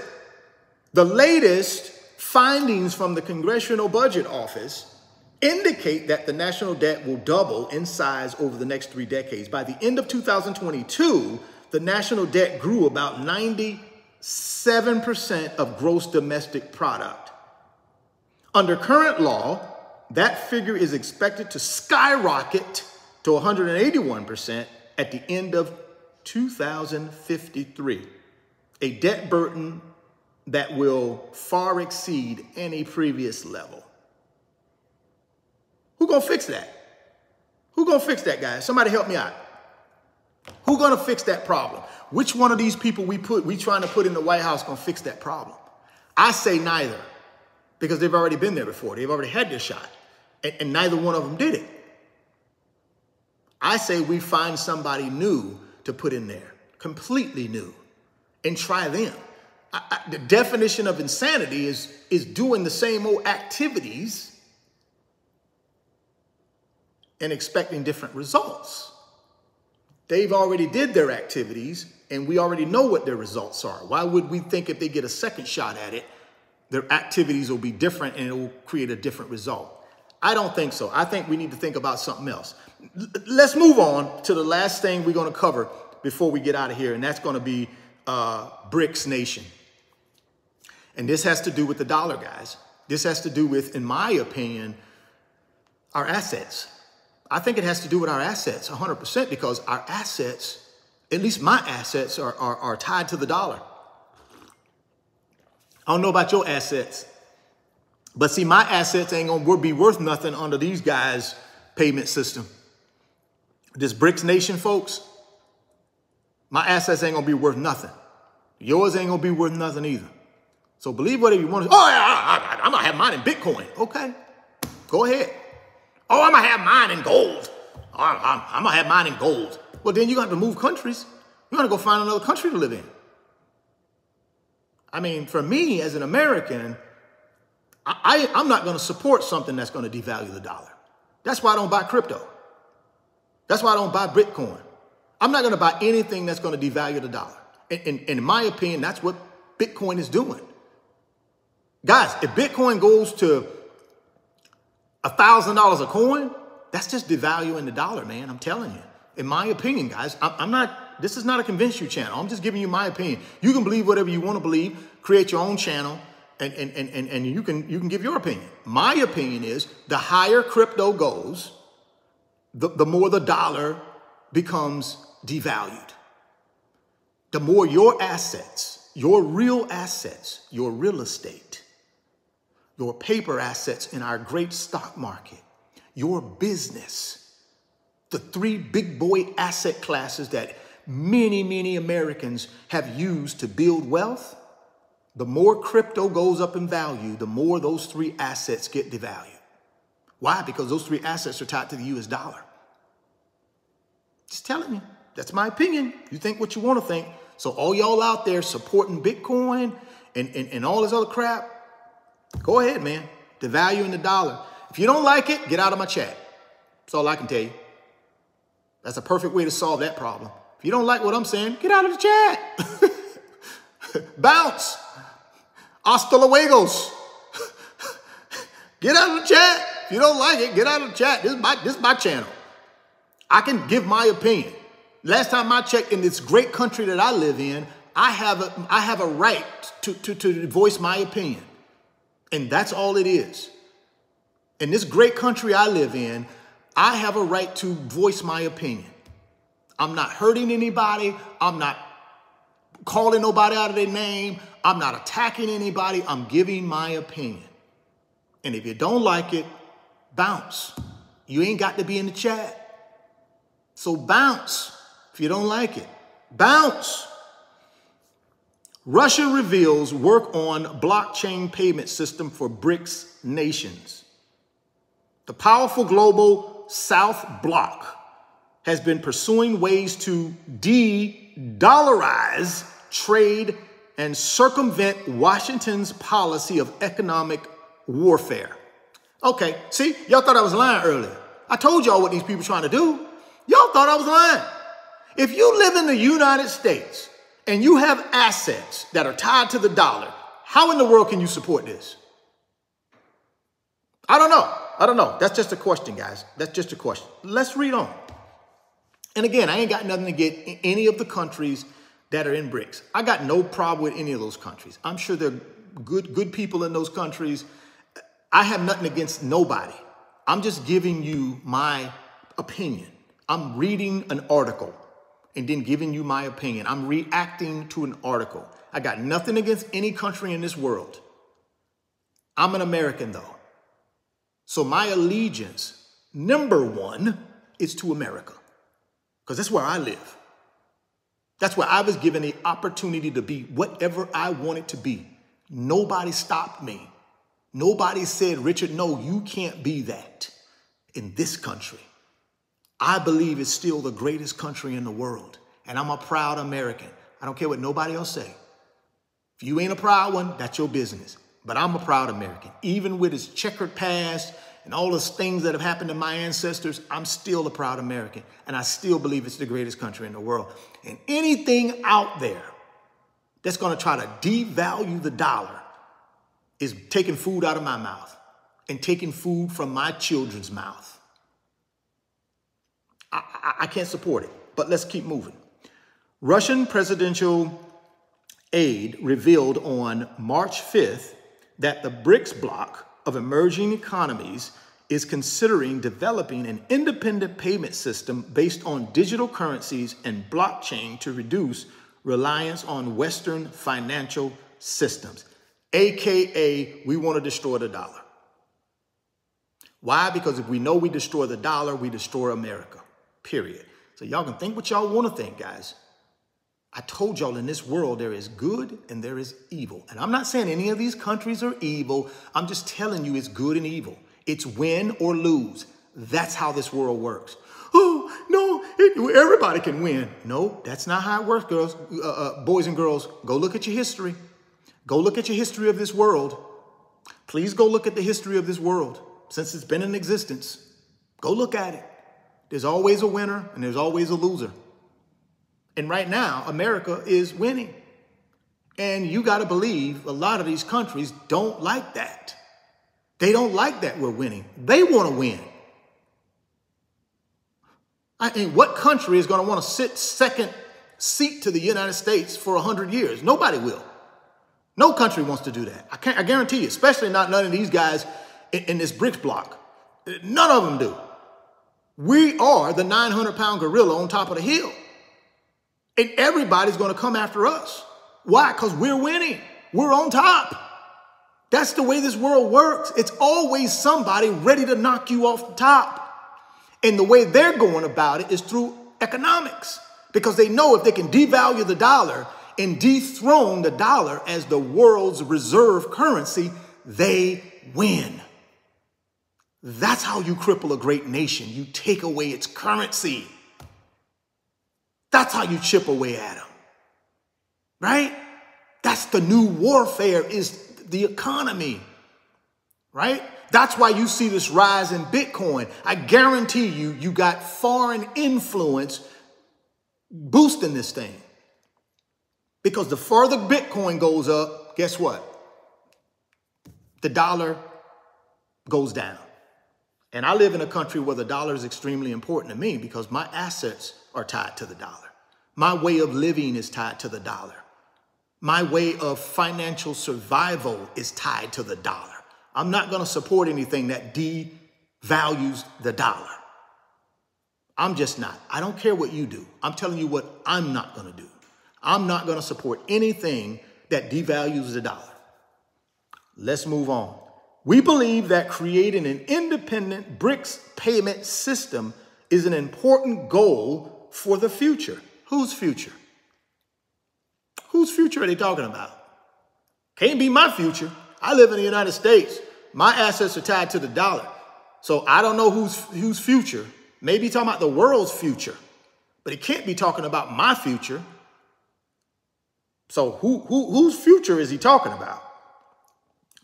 the latest findings from the Congressional Budget Office indicate that the national debt will double in size over the next three decades. By the end of two thousand twenty-two, the national debt grew about ninety-seven percent of gross domestic product. Under current law, that figure is expected to skyrocket to one hundred eighty-one percent at the end of two thousand fifty-three, a debt burden that will far exceed any previous level. Who gonna fix that? Who gonna fix that, guys? Somebody help me out. Who gonna fix that problem? Which one of these people we put, we trying to put in the White House gonna fix that problem? I say neither, because they've already been there before. They've already had their shot, and, and neither one of them did it. I say we find somebody new to put in there, completely new, and try them. I, I, the definition of insanity is, is doing the same old activities and expecting different results. They've already did their activities, and we already know what their results are. Why would we think if they get a second shot at it, their activities will be different and it will create a different result? I don't think so. I think we need to think about something else. Let's move on to the last thing we're going to cover before we get out of here, and that's going to be uh, BRICS Nation. And this has to do with the dollar, guys. This has to do with, in my opinion, our assets. I think it has to do with our assets one hundred percent, because our assets, at least my assets, are, are, are tied to the dollar. I don't know about your assets, but see, my assets ain't going to be worth nothing under these guys' payment system. This BRICS Nation, folks, my assets ain't going to be worth nothing. Yours ain't going to be worth nothing either. So believe whatever you want to. Oh, yeah, I, I, I'm going to have mine in Bitcoin. Okay, go ahead. Oh, I'm going to have mine in gold. Oh, I'm, I'm going to have mine in gold. Well, then you're going to have to move countries. You're going to go find another country to live in. I mean, for me as an American, I, I, I'm not going to support something that's going to devalue the dollar. That's why I don't buy crypto. That's why I don't buy Bitcoin. I'm not going to buy anything that's going to devalue the dollar. And, and, and in my opinion, that's what Bitcoin is doing. Guys, if Bitcoin goes to a thousand dollars a coin, that's just devaluing the dollar, man. I'm telling you. In my opinion, guys, I'm, I'm not, this is not a convince you channel. I'm just giving you my opinion. You can believe whatever you want to believe, create your own channel, and, and, and, and, and you can, you can give your opinion. My opinion is the higher crypto goes, the, the more the dollar becomes devalued. The more your assets your real assets, your real estate, your paper assets in our great stock market, your business, the three big boy asset classes that many, many Americans have used to build wealth, the more crypto goes up in value, the more those three assets get devalued. Why? Because those three assets are tied to the U S dollar. Just telling you. That's my opinion. You think what you want to think. So all y'all out there supporting Bitcoin and, and, and all this other crap, go ahead, man. Devaluing the dollar. If you don't like it, get out of my chat. That's all I can tell you. That's a perfect way to solve that problem. If you don't like what I'm saying, get out of the chat. Bounce. Hasta luego. Get out of the chat. If you don't like it, get out of the chat. This is my, this is my channel. I can give my opinion. Last time I checked, in this great country that I live in, I have a, I have a right to, to, to voice my opinion. And that's all it is. In this great country I live in, I have a right to voice my opinion. I'm not hurting anybody. I'm not calling nobody out of their name. I'm not attacking anybody. I'm giving my opinion. And if you don't like it, bounce. You ain't got to be in the chat. So bounce. If you don't like it, bounce. Russia reveals work on blockchain payment system for BRICS nations. The powerful global South Bloc has been pursuing ways to de-dollarize trade and circumvent Washington's policy of economic warfare. Okay, see, y'all thought I was lying earlier. I told y'all what these people trying to do. Y'all thought I was lying. If you live in the United States and you have assets that are tied to the dollar, how in the world can you support this? I don't know. I don't know. That's just a question, guys. That's just a question. Let's read on. And again, I ain't got nothing to get in any of the countries that are in BRICS. I got no problem with any of those countries. I'm sure they're good, good people in those countries. I have nothing against nobody. I'm just giving you my opinion. I'm reading an article and then giving you my opinion. I'm reacting to an article. I got nothing against any country in this world. I'm an American though. So my allegiance, number one, is to America. Because that's where I live. That's where I was given the opportunity to be whatever I wanted to be. Nobody stopped me. Nobody said, Richard, no, you can't be that in this country. I believe it's still the greatest country in the world. And I'm a proud American. I don't care what nobody else say. If you ain't a proud one, that's your business. But I'm a proud American. Even with its checkered past and all those things that have happened to my ancestors, I'm still a proud American. And I still believe it's the greatest country in the world. And anything out there that's going to try to devalue the dollar is taking food out of my mouth and taking food from my children's mouth. I, I can't support it, but let's keep moving. Russian presidential aide revealed on March fifth that the BRICS bloc of emerging economies is considering developing an independent payment system based on digital currencies and blockchain to reduce reliance on Western financial systems, A K A we want to destroy the dollar. Why? Because if we know we destroy the dollar, we destroy America. Period. So y'all can think what y'all want to think, guys. I told y'all in this world there is good and there is evil. And I'm not saying any of these countries are evil. I'm just telling you it's good and evil. It's win or lose. That's how this world works. Oh, no, it, everybody can win. No, that's not how it works, girls, uh, uh, boys and girls. Go look at your history. Go look at your history of this world. Please go look at the history of this world since it's been in existence. Go look at it. There's always a winner and there's always a loser. And right now, America is winning. And you got to believe a lot of these countries don't like that. They don't like that we're winning. They want to win. I mean, what country is going to want to sit second seat to the United States for a hundred years? Nobody will. No country wants to do that. I can't, I guarantee you, especially not none of these guys in, in this BRICS bloc. None of them do. We are the nine hundred pound gorilla on top of the hill. And everybody's going to come after us. Why? Because we're winning. We're on top. That's the way this world works. It's always somebody ready to knock you off the top. And the way they're going about it is through economics, because they know if they can devalue the dollar and dethrone the dollar as the world's reserve currency, they win. That's how you cripple a great nation. You take away its currency. That's how you chip away at them, right? That's the new warfare, is the economy, right? That's why you see this rise in Bitcoin. I guarantee you, you got foreign influence boosting this thing. Because the further Bitcoin goes up, guess what? The dollar goes down. And I live in a country where the dollar is extremely important to me because my assets are tied to the dollar. My way of living is tied to the dollar. My way of financial survival is tied to the dollar. I'm not going to support anything that devalues the dollar. I'm just not. I don't care what you do. I'm telling you what I'm not going to do. I'm not going to support anything that devalues the dollar. Let's move on. We believe that creating an independent BRICS payment system is an important goal for the future. Whose future? Whose future are they talking about? Can't be my future. I live in the United States. My assets are tied to the dollar. So I don't know whose, whose future. Maybe talking about the world's future, but it can't be talking about my future. So who, who, whose future is he talking about?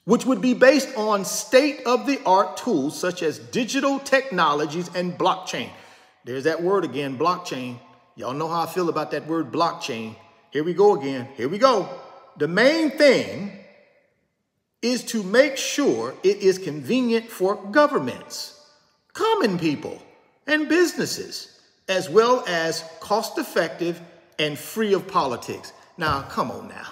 Which would be based on state-of-the-art tools such as digital technologies and blockchain. There's that word again, blockchain. Y'all know how I feel about that word blockchain. Here we go again. Here we go. The main thing is to make sure it is convenient for governments, common people, and businesses, as well as cost-effective and free of politics. Now, come on now.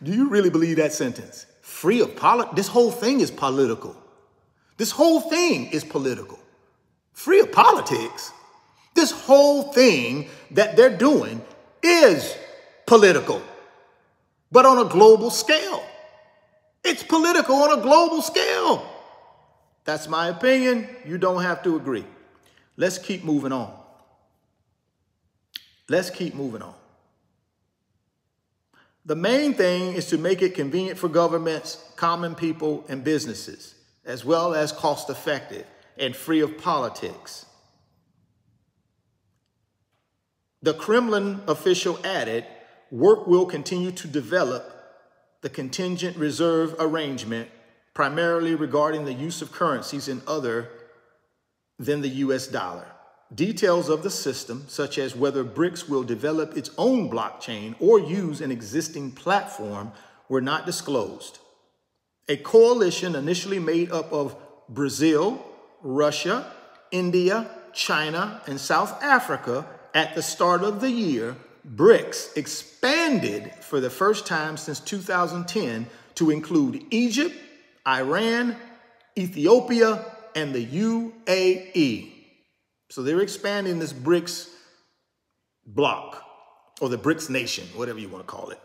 Do you really believe that sentence? Free of politics? This whole thing is political. This whole thing is political. Free of politics? This whole thing that they're doing is political, but on a global scale. It's political on a global scale. That's my opinion. You don't have to agree. Let's keep moving on. Let's keep moving on. The main thing is to make it convenient for governments, common people, and businesses, as well as cost-effective and free of politics. The Kremlin official added, work will continue to develop the contingent reserve arrangement, primarily regarding the use of currencies in other than the U S dollar. Details of the system, such as whether BRICS will develop its own blockchain or use an existing platform, were not disclosed. A coalition initially made up of Brazil, Russia, India, China, and South Africa at the start of the year, BRICS expanded for the first time since two thousand ten to include Egypt, Iran, Ethiopia, and the U A E. So they're expanding this BRICS block, or the BRICS nation, whatever you want to call it.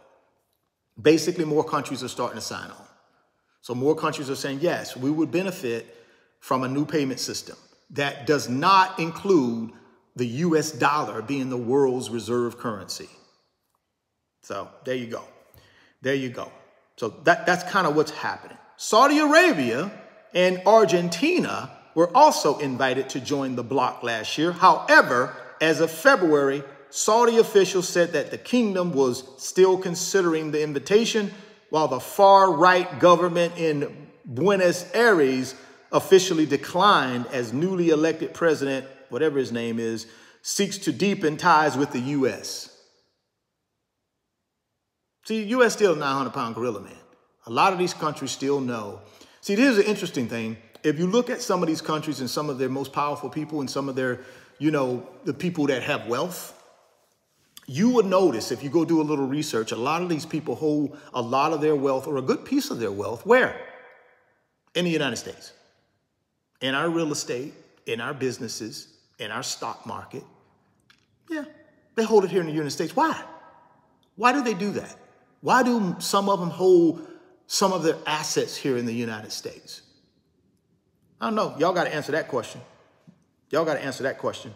Basically, more countries are starting to sign on. So more countries are saying, yes, we would benefit from a new payment system that does not include the U S dollar being the world's reserve currency. So there you go. There you go. So that, that's kind of what's happening. Saudi Arabia and Argentina were also invited to join the bloc last year. However, as of February, Saudi officials said that the kingdom was still considering the invitation, while the far-right government in Buenos Aires officially declined as newly elected president, whatever his name is, seeks to deepen ties with the U S. See, U S still a nine hundred pound gorilla, man. A lot of these countries still know. See, here's an interesting thing. If you look at some of these countries and some of their most powerful people and some of their, you know, the people that have wealth, you would notice, if you go do a little research, a lot of these people hold a lot of their wealth, or a good piece of their wealth, where? In the United States. In our real estate, in our businesses, in our stock market. Yeah, they hold it here in the United States. Why? Why do they do that? Why do some of them hold some of their assets here in the United States? I don't know. Y'all got to answer that question. Y'all got to answer that question.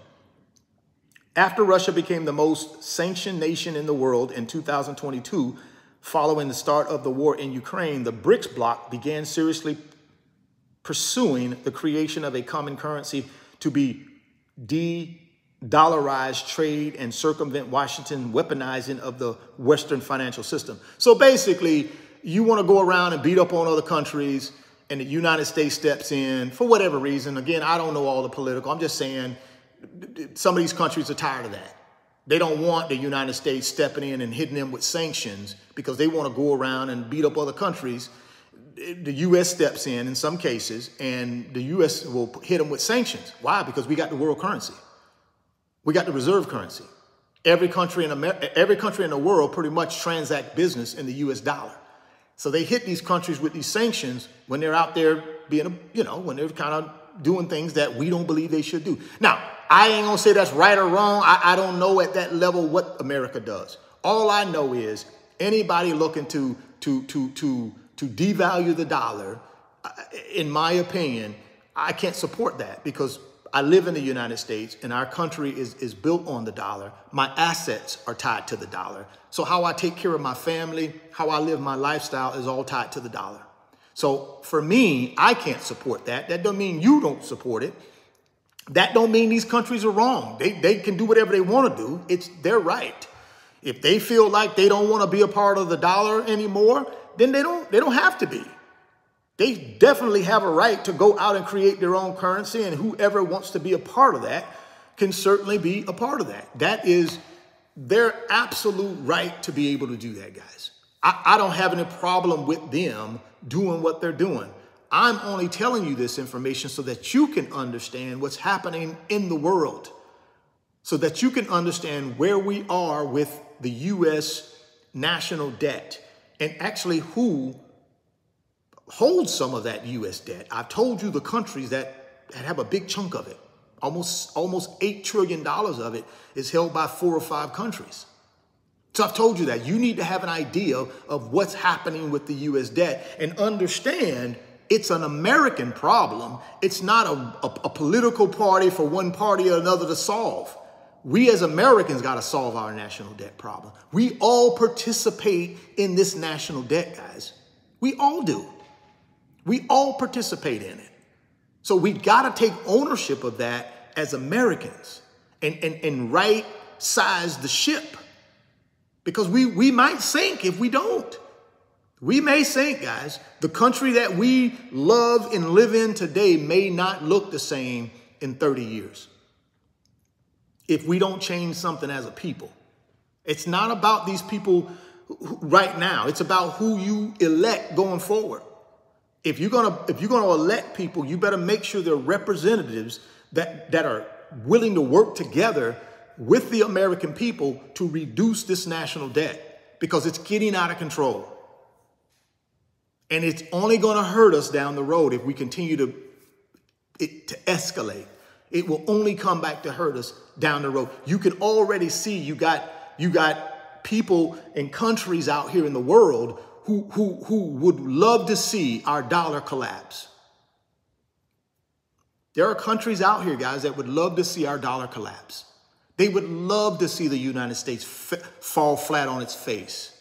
After Russia became the most sanctioned nation in the world in two thousand twenty-two, following the start of the war in Ukraine, the BRICS bloc began seriously pursuing the creation of a common currency to be de-dollarized trade and circumvent Washington's weaponizing of the Western financial system. So basically, you want to go around and beat up on other countries, and the United States steps in for whatever reason. Again, I don't know all the political. I'm just saying some of these countries are tired of that. They don't want the United States stepping in and hitting them with sanctions because they want to go around and beat up other countries. The U S steps in in some cases, and the U S will hit them with sanctions. Why? Because we got the world currency. We got the reserve currency. Every country in America, every country in the world pretty much transact business in the U S dollar. So they hit these countries with these sanctions when they're out there being, you know, when they're kind of doing things that we don't believe they should do. Now, I ain't gonna say that's right or wrong. I, I don't know at that level what America does. All I know is anybody looking to, to, to, to, to devalue the dollar, in my opinion, I can't support that because I live in the United States and our country is, is built on the dollar. My assets are tied to the dollar. So how I take care of my family, how I live my lifestyle is all tied to the dollar. So for me, I can't support that. That doesn't mean you don't support it. That don't mean these countries are wrong. They, they can do whatever they want to do. It's their right. If they feel like they don't want to be a part of the dollar anymore, then they don't, they don't have to be. They definitely have a right to go out and create their own currency, and whoever wants to be a part of that can certainly be a part of that. That is their absolute right to be able to do that, guys. I, I don't have any problem with them doing what they're doing. I'm only telling you this information so that you can understand what's happening in the world, so that you can understand where we are with the U S national debt and actually who holds some of that U S debt. I've told you the countries that, that have a big chunk of it. Almost, almost eight trillion dollars of it is held by four or five countries. So I've told you that. You need to have an idea of what's happening with the U S debt and understand it's an American problem. It's not a, a, a political party for one party or another to solve. We as Americans got to solve our national debt problem. We all participate in this national debt, guys. We all do. We all participate in it. So we got to take ownership of that as Americans and, and, and right size the ship, because we, we might sink if we don't. We may sink, guys. The country that we love and live in today may not look the same in thirty years if we don't change something as a people. It's not about these people right now. It's about who you elect going forward. If you're gonna if you're gonna elect people, you better make sure they're representatives that, that are willing to work together with the American people to reduce this national debt, because it's getting out of control. And it's only gonna hurt us down the road if we continue to, it, to escalate. It will only come back to hurt us down the road. You can already see you got you got people and countries out here in the world Who, who, who would love to see our dollar collapse. There are countries out here, guys, that would love to see our dollar collapse. They would love to see the United States f fall flat on its face.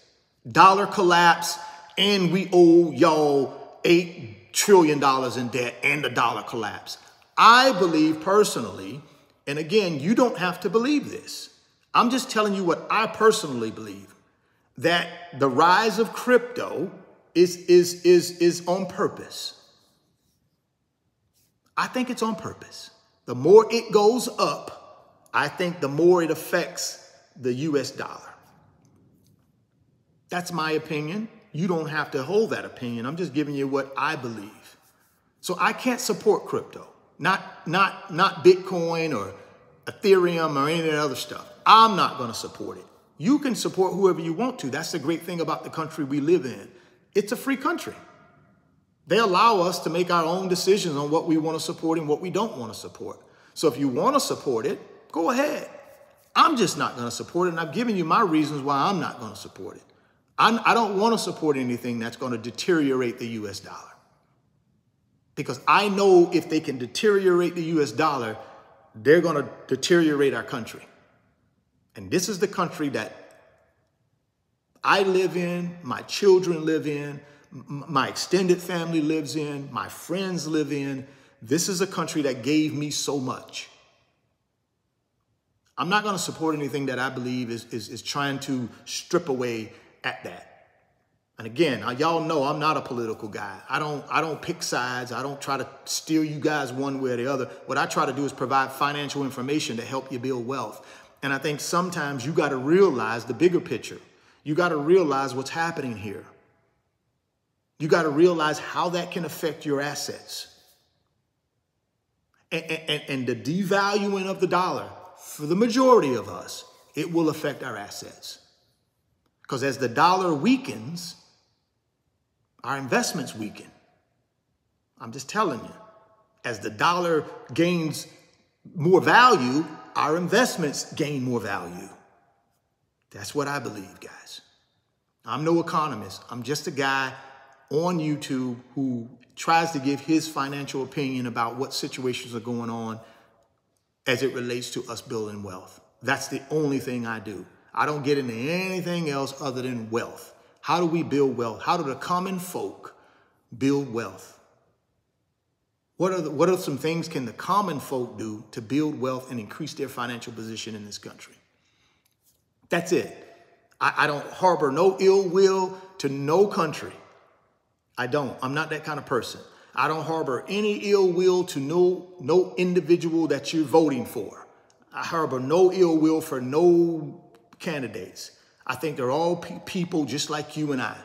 Dollar collapse, and we owe y'all eight trillion dollars in debt, and the dollar collapse. I believe personally, and again, you don't have to believe this. I'm just telling you what I personally believe, that the rise of crypto is, is, is, is on purpose. I think it's on purpose. The more it goes up, I think the more it affects the U S dollar. That's my opinion. You don't have to hold that opinion. I'm just giving you what I believe. So I can't support crypto, not, not, not Bitcoin or Ethereum or any of that other stuff. I'm not going to support it. You can support whoever you want to. That's the great thing about the country we live in. It's a free country. They allow us to make our own decisions on what we want to support and what we don't want to support. So if you want to support it, go ahead. I'm just not going to support it, and I've given you my reasons why I'm not going to support it. I, I don't want to support anything that's going to deteriorate the U S dollar, because I know if they can deteriorate the U S dollar, they're going to deteriorate our country. And this is the country that I live in, my children live in, my extended family lives in, my friends live in. This is a country that gave me so much. I'm not going to support anything that I believe is, is, is trying to strip away at that. And again, y'all know I'm not a political guy. I don't, I don't pick sides. I don't try to steer you guys one way or the other. What I try to do is provide financial information to help you build wealth. And I think sometimes you got to realize the bigger picture. You got to realize what's happening here. You got to realize how that can affect your assets. And, and, and the devaluing of the dollar, for the majority of us, it will affect our assets. Because as the dollar weakens, our investments weaken. I'm just telling you, as the dollar gains more value, our investments gain more value. That's what I believe, guys. I'm no economist. I'm just a guy on YouTube who tries to give his financial opinion about what situations are going on as it relates to us building wealth. That's the only thing I do. I don't get into anything else other than wealth. How do we build wealth? How do the common folk build wealth? What are, the, what are some things can the common folk do to build wealth and increase their financial position in this country? That's it. I, I don't harbor no ill will to no country. I don't. I'm not that kind of person. I don't harbor any ill will to no, no individual that you're voting for. I harbor no ill will for no candidates. I think they're all pe people just like you and I,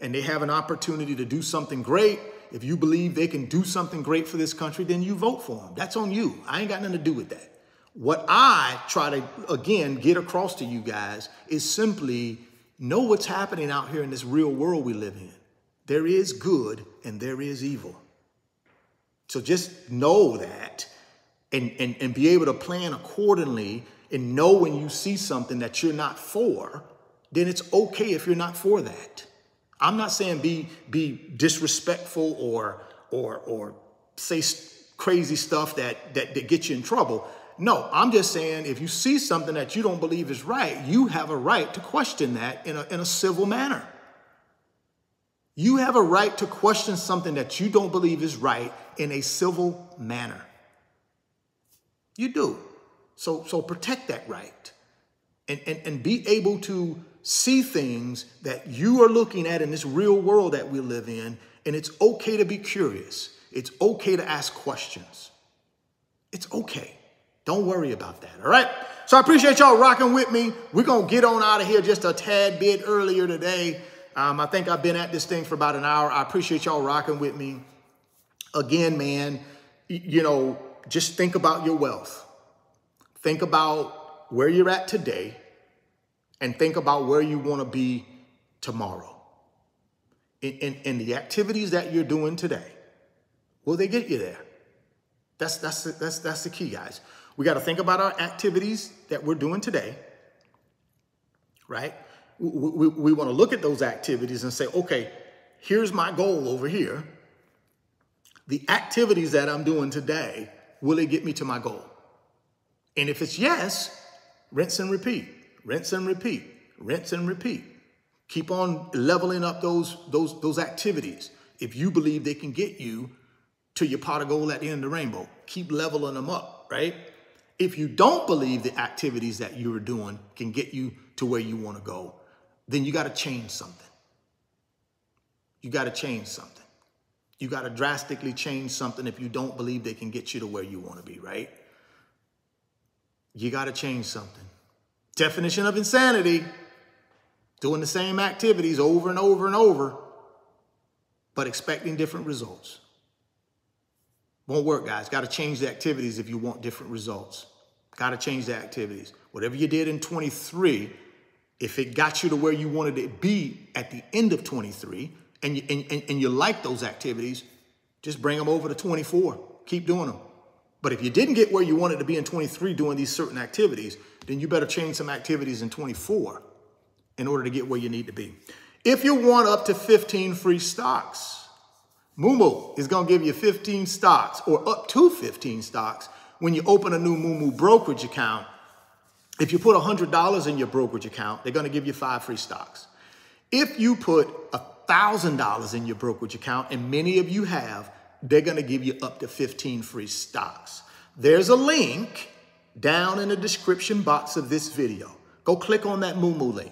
and they have an opportunity to do something great. If you believe they can do something great for this country, then you vote for them. That's on you. I ain't got nothing to do with that. What I try to, again, get across to you guys is simply know what's happening out here in this real world we live in. There is good and there is evil. So just know that and, and, and be able to plan accordingly, and know when you see something that you're not for, then it's okay if you're not for that. I'm not saying be, be disrespectful or, or, or say crazy stuff that, that, that gets you in trouble. No, I'm just saying if you see something that you don't believe is right, you have a right to question that in a, in a civil manner. You have a right to question something that you don't believe is right in a civil manner. You do. So, so protect that right and, and, and be able to see things that you are looking at in this real world that we live in. And it's okay to be curious. It's okay to ask questions. It's okay. Don't worry about that. All right. So I appreciate y'all rocking with me. We're going to get on out of here just a tad bit earlier today. Um, I think I've been at this thing for about an hour. I appreciate y'all rocking with me. Again, man, you know, just think about your wealth. Think about where you're at today and think about where you want to be tomorrow. In, in, in the activities that you're doing today, will they get you there? That's, that's, that's, that's the key, guys. We got to think about our activities that we're doing today, right? We, we, we want to look at those activities and say, okay, here's my goal over here. The activities that I'm doing today, will it get me to my goal? And if it's yes, rinse and repeat, rinse and repeat, rinse and repeat. Keep on leveling up those, those, those activities. If you believe they can get you to your pot of gold at the end of the rainbow, keep leveling them up, right? If you don't believe the activities that you are doing can get you to where you want to go, then you got to change something. You got to change something. You got to drastically change something if you don't believe they can get you to where you want to be, right? You got to change something. Definition of insanity, doing the same activities over and over and over, but expecting different results. Won't work, guys. Got to change the activities if you want different results. Got to change the activities. Whatever you did in twenty-three, if it got you to where you wanted it to be at the end of twenty-three and you, and, and, and you like those activities, just bring them over to twenty-four. Keep doing them. But if you didn't get where you wanted to be in twenty-three doing these certain activities, then you better change some activities in twenty-four in order to get where you need to be. If you want up to fifteen free stocks, Moomoo is going to give you fifteen stocks or up to fifteen stocks when you open a new Moomoo brokerage account. If you put one hundred dollars in your brokerage account, they're going to give you five free stocks. If you put one thousand dollars in your brokerage account, and many of you have, they're going to give you up to fifteen free stocks. There's a link down in the description box of this video. Go click on that Moomoo link.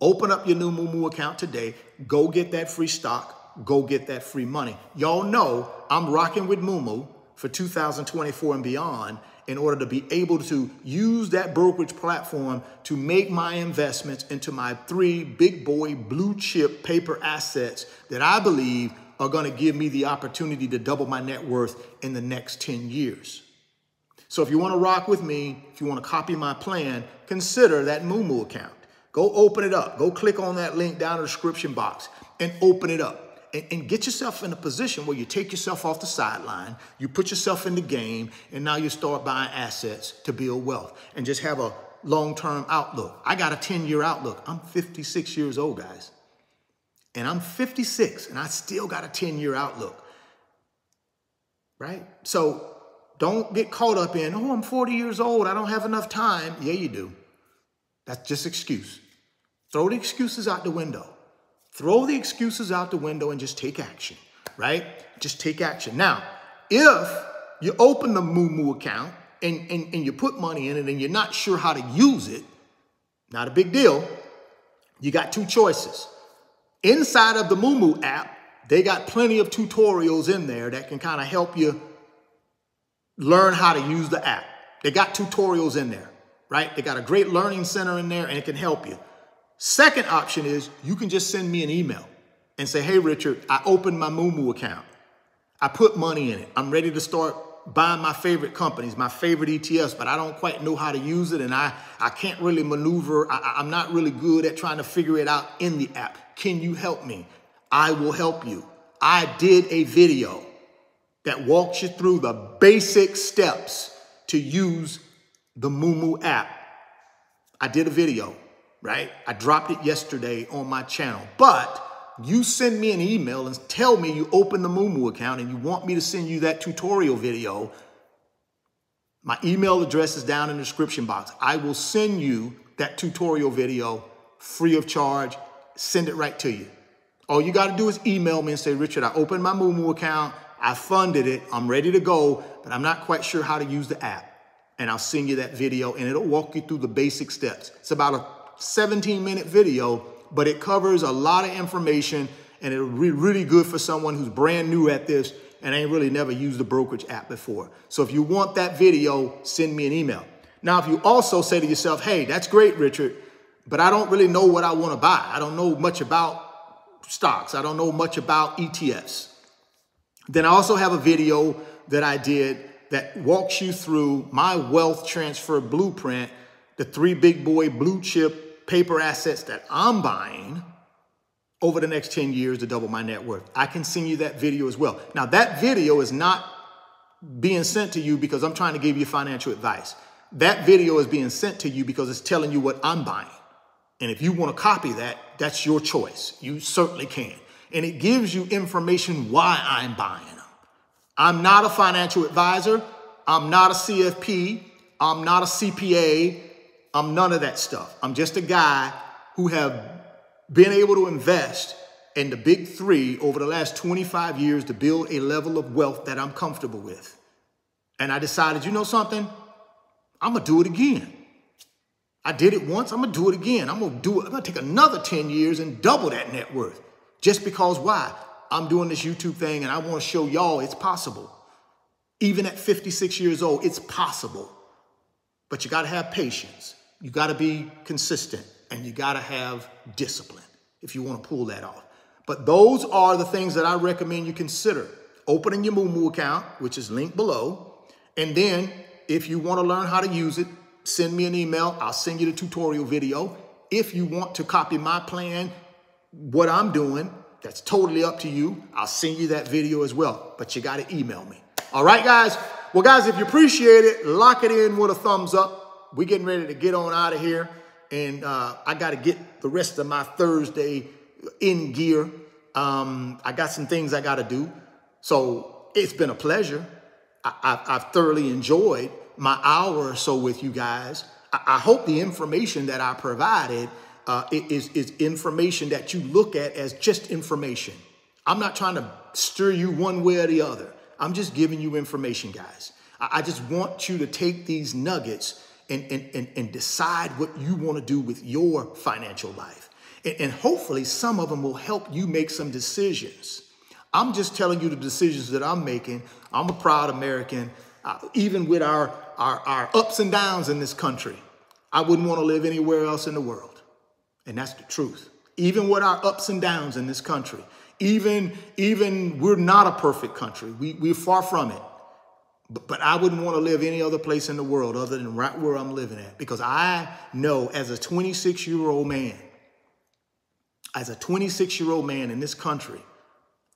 Open up your new Moomoo account today. Go get that free stock. Go get that free money. Y'all know I'm rocking with Moomoo for two thousand twenty-four and beyond in order to be able to use that brokerage platform to make my investments into my three big boy blue chip paper assets that I believe are going to give me the opportunity to double my net worth in the next ten years. So if you want to rock with me, if you want to copy my plan, consider that Moomoo account. Go open it up. Go click on that link down in the description box and open it up. And, and get yourself in a position where you take yourself off the sideline, you put yourself in the game, and now you start buying assets to build wealth and just have a long-term outlook. I got a ten-year outlook. I'm fifty-six years old, guys. And I'm fifty-six, and I still got a ten-year outlook, right? So don't get caught up in, oh, I'm forty years old. I don't have enough time. Yeah, you do. That's just excuse. Throw the excuses out the window. Throw the excuses out the window and just take action, right? Just take action. Now, if you open the Moomoo account and, and, and you put money in it and you're not sure how to use it, not a big deal. You got two choices. Inside of the Moomoo app, they got plenty of tutorials in there that can kind of help you learn how to use the app. They got tutorials in there, right? They got a great learning center in there and it can help you. Second option is you can just send me an email and say, hey, Richard, I opened my Moomoo account. I put money in it. I'm ready to start buying my favorite companies, my favorite E T Fs, but I don't quite know how to use it. And I, I can't really maneuver. I, I'm not really good at trying to figure it out in the app. Can you help me? I will help you. I did a video that walks you through the basic steps to use the Moomoo app. I did a video. Right? I dropped it yesterday on my channel, but you send me an email and tell me you opened the Moomoo account and you want me to send you that tutorial video. My email address is down in the description box. I will send you that tutorial video free of charge. Send it right to you. All you got to do is email me and say, Richard, I opened my Moomoo account. I funded it. I'm ready to go, but I'm not quite sure how to use the app. And I'll send you that video and it'll walk you through the basic steps. It's about a seventeen minute video, but it covers a lot of information and it'll be really good for someone who's brand new at this and ain't really never used the brokerage app before. So if you want that video, send me an email. Now, if you also say to yourself, hey, that's great, Richard, but I don't really know what I want to buy. I don't know much about stocks. I don't know much about E T Fs. Then I also have a video that I did that walks you through my wealth transfer blueprint, the three big boy blue chip paper assets that I'm buying over the next ten years to double my net worth. I can send you that video as well. Now, that video is not being sent to you because I'm trying to give you financial advice. That video is being sent to you because it's telling you what I'm buying. And if you want to copy that, that's your choice. You certainly can. And it gives you information why I'm buying them. I'm not a financial advisor. I'm not a C F P. I'm not a C P A. I'm none of that stuff. I'm just a guy who have been able to invest in the big three over the last twenty-five years to build a level of wealth that I'm comfortable with. And I decided, you know something? I'm going to do it again. I did it once. I'm going to do it again. I'm going to do it. I'm going to take another ten years and double that net worth just because why? I'm doing this YouTube thing and I want to show y'all it's possible. Even at fifty-six years old, it's possible. But you got to have patience. You got to be consistent and you got to have discipline if you want to pull that off. But those are the things that I recommend you consider. Opening your Moomoo account, which is linked below. And then if you want to learn how to use it, send me an email. I'll send you the tutorial video. If you want to copy my plan, what I'm doing, that's totally up to you. I'll send you that video as well. But you got to email me. All right, guys. Well, guys, if you appreciate it, lock it in with a thumbs up. We're getting ready to get on out of here. And uh, I got to get the rest of my Thursday in gear. Um, I got some things I got to do. So it's been a pleasure. I, I, I've thoroughly enjoyed my hour or so with you guys. I, I hope the information that I provided uh, is, is information that you look at as just information. I'm not trying to steer you one way or the other. I'm just giving you information, guys. I, I just want you to take these nuggets and, and, and, and decide what you want to do with your financial life. And, and hopefully some of them will help you make some decisions. I'm just telling you the decisions that I'm making. I'm a proud American, uh, even with our, our, our ups and downs in this country. I wouldn't want to live anywhere else in the world. And that's the truth. Even with our ups and downs in this country, even, even we're not a perfect country. We, we're far from it. But, but I wouldn't want to live any other place in the world other than right where I'm living at. Because I know as a twenty-six-year-old man, as a twenty-six-year-old man in this country,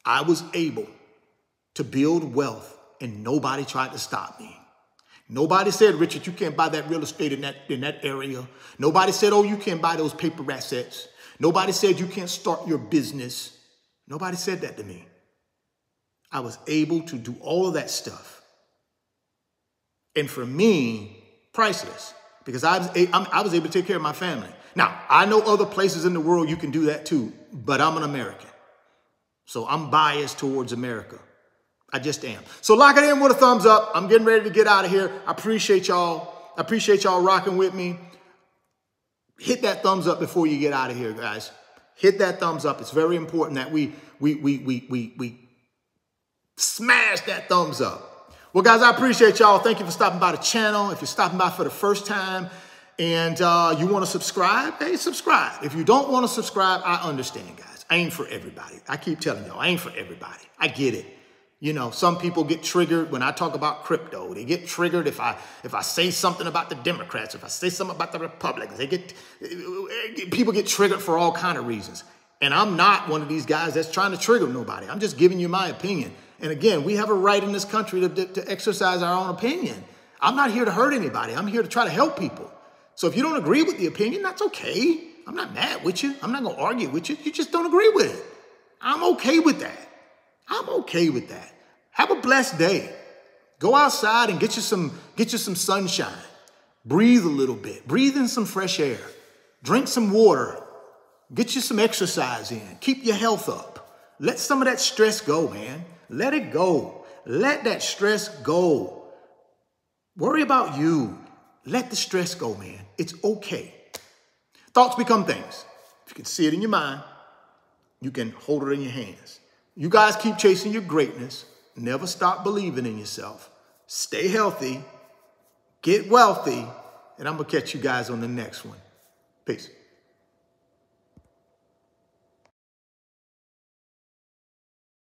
I was able to build wealth and nobody tried to stop me. Nobody said, Richard, you can't buy that real estate in that, in that area. Nobody said, oh, you can't buy those paper assets. Nobody said you can't start your business. Nobody said that to me. I was able to do all of that stuff. And for me, priceless, because I was, I was able to take care of my family. Now, I know other places in the world you can do that too, but I'm an American. So I'm biased towards America. I just am. So lock it in with a thumbs up. I'm getting ready to get out of here. I appreciate y'all. I appreciate y'all rocking with me. Hit that thumbs up before you get out of here, guys. Hit that thumbs up. It's very important that we, we, we, we, we, we smash that thumbs up. Well, guys, I appreciate y'all. Thank you for stopping by the channel. If you're stopping by for the first time and uh, you want to subscribe, hey, subscribe. If you don't want to subscribe, I understand, guys. I ain't for everybody. I keep telling y'all, I ain't for everybody. I get it. You know, some people get triggered when I talk about crypto. They get triggered if I if I say something about the Democrats, if I say something about the Republicans. They get people get triggered for all kinds of reasons. And I'm not one of these guys that's trying to trigger nobody. I'm just giving you my opinion. And again, we have a right in this country to, to, to exercise our own opinion. I'm not here to hurt anybody. I'm here to try to help people. So if you don't agree with the opinion, that's okay. I'm not mad with you. I'm not going to argue with you. You just don't agree with it. I'm okay with that. I'm okay with that. Have a blessed day. Go outside and get you some, get you some sunshine. Breathe a little bit. Breathe in some fresh air. Drink some water. Get you some exercise in. Keep your health up. Let some of that stress go, man. Let it go. Let that stress go. Worry about you. Let the stress go, man. It's okay. Thoughts become things. If you can see it in your mind, you can hold it in your hands. You guys keep chasing your greatness. Never stop believing in yourself. Stay healthy. Get wealthy. And I'm going to catch you guys on the next one. Peace.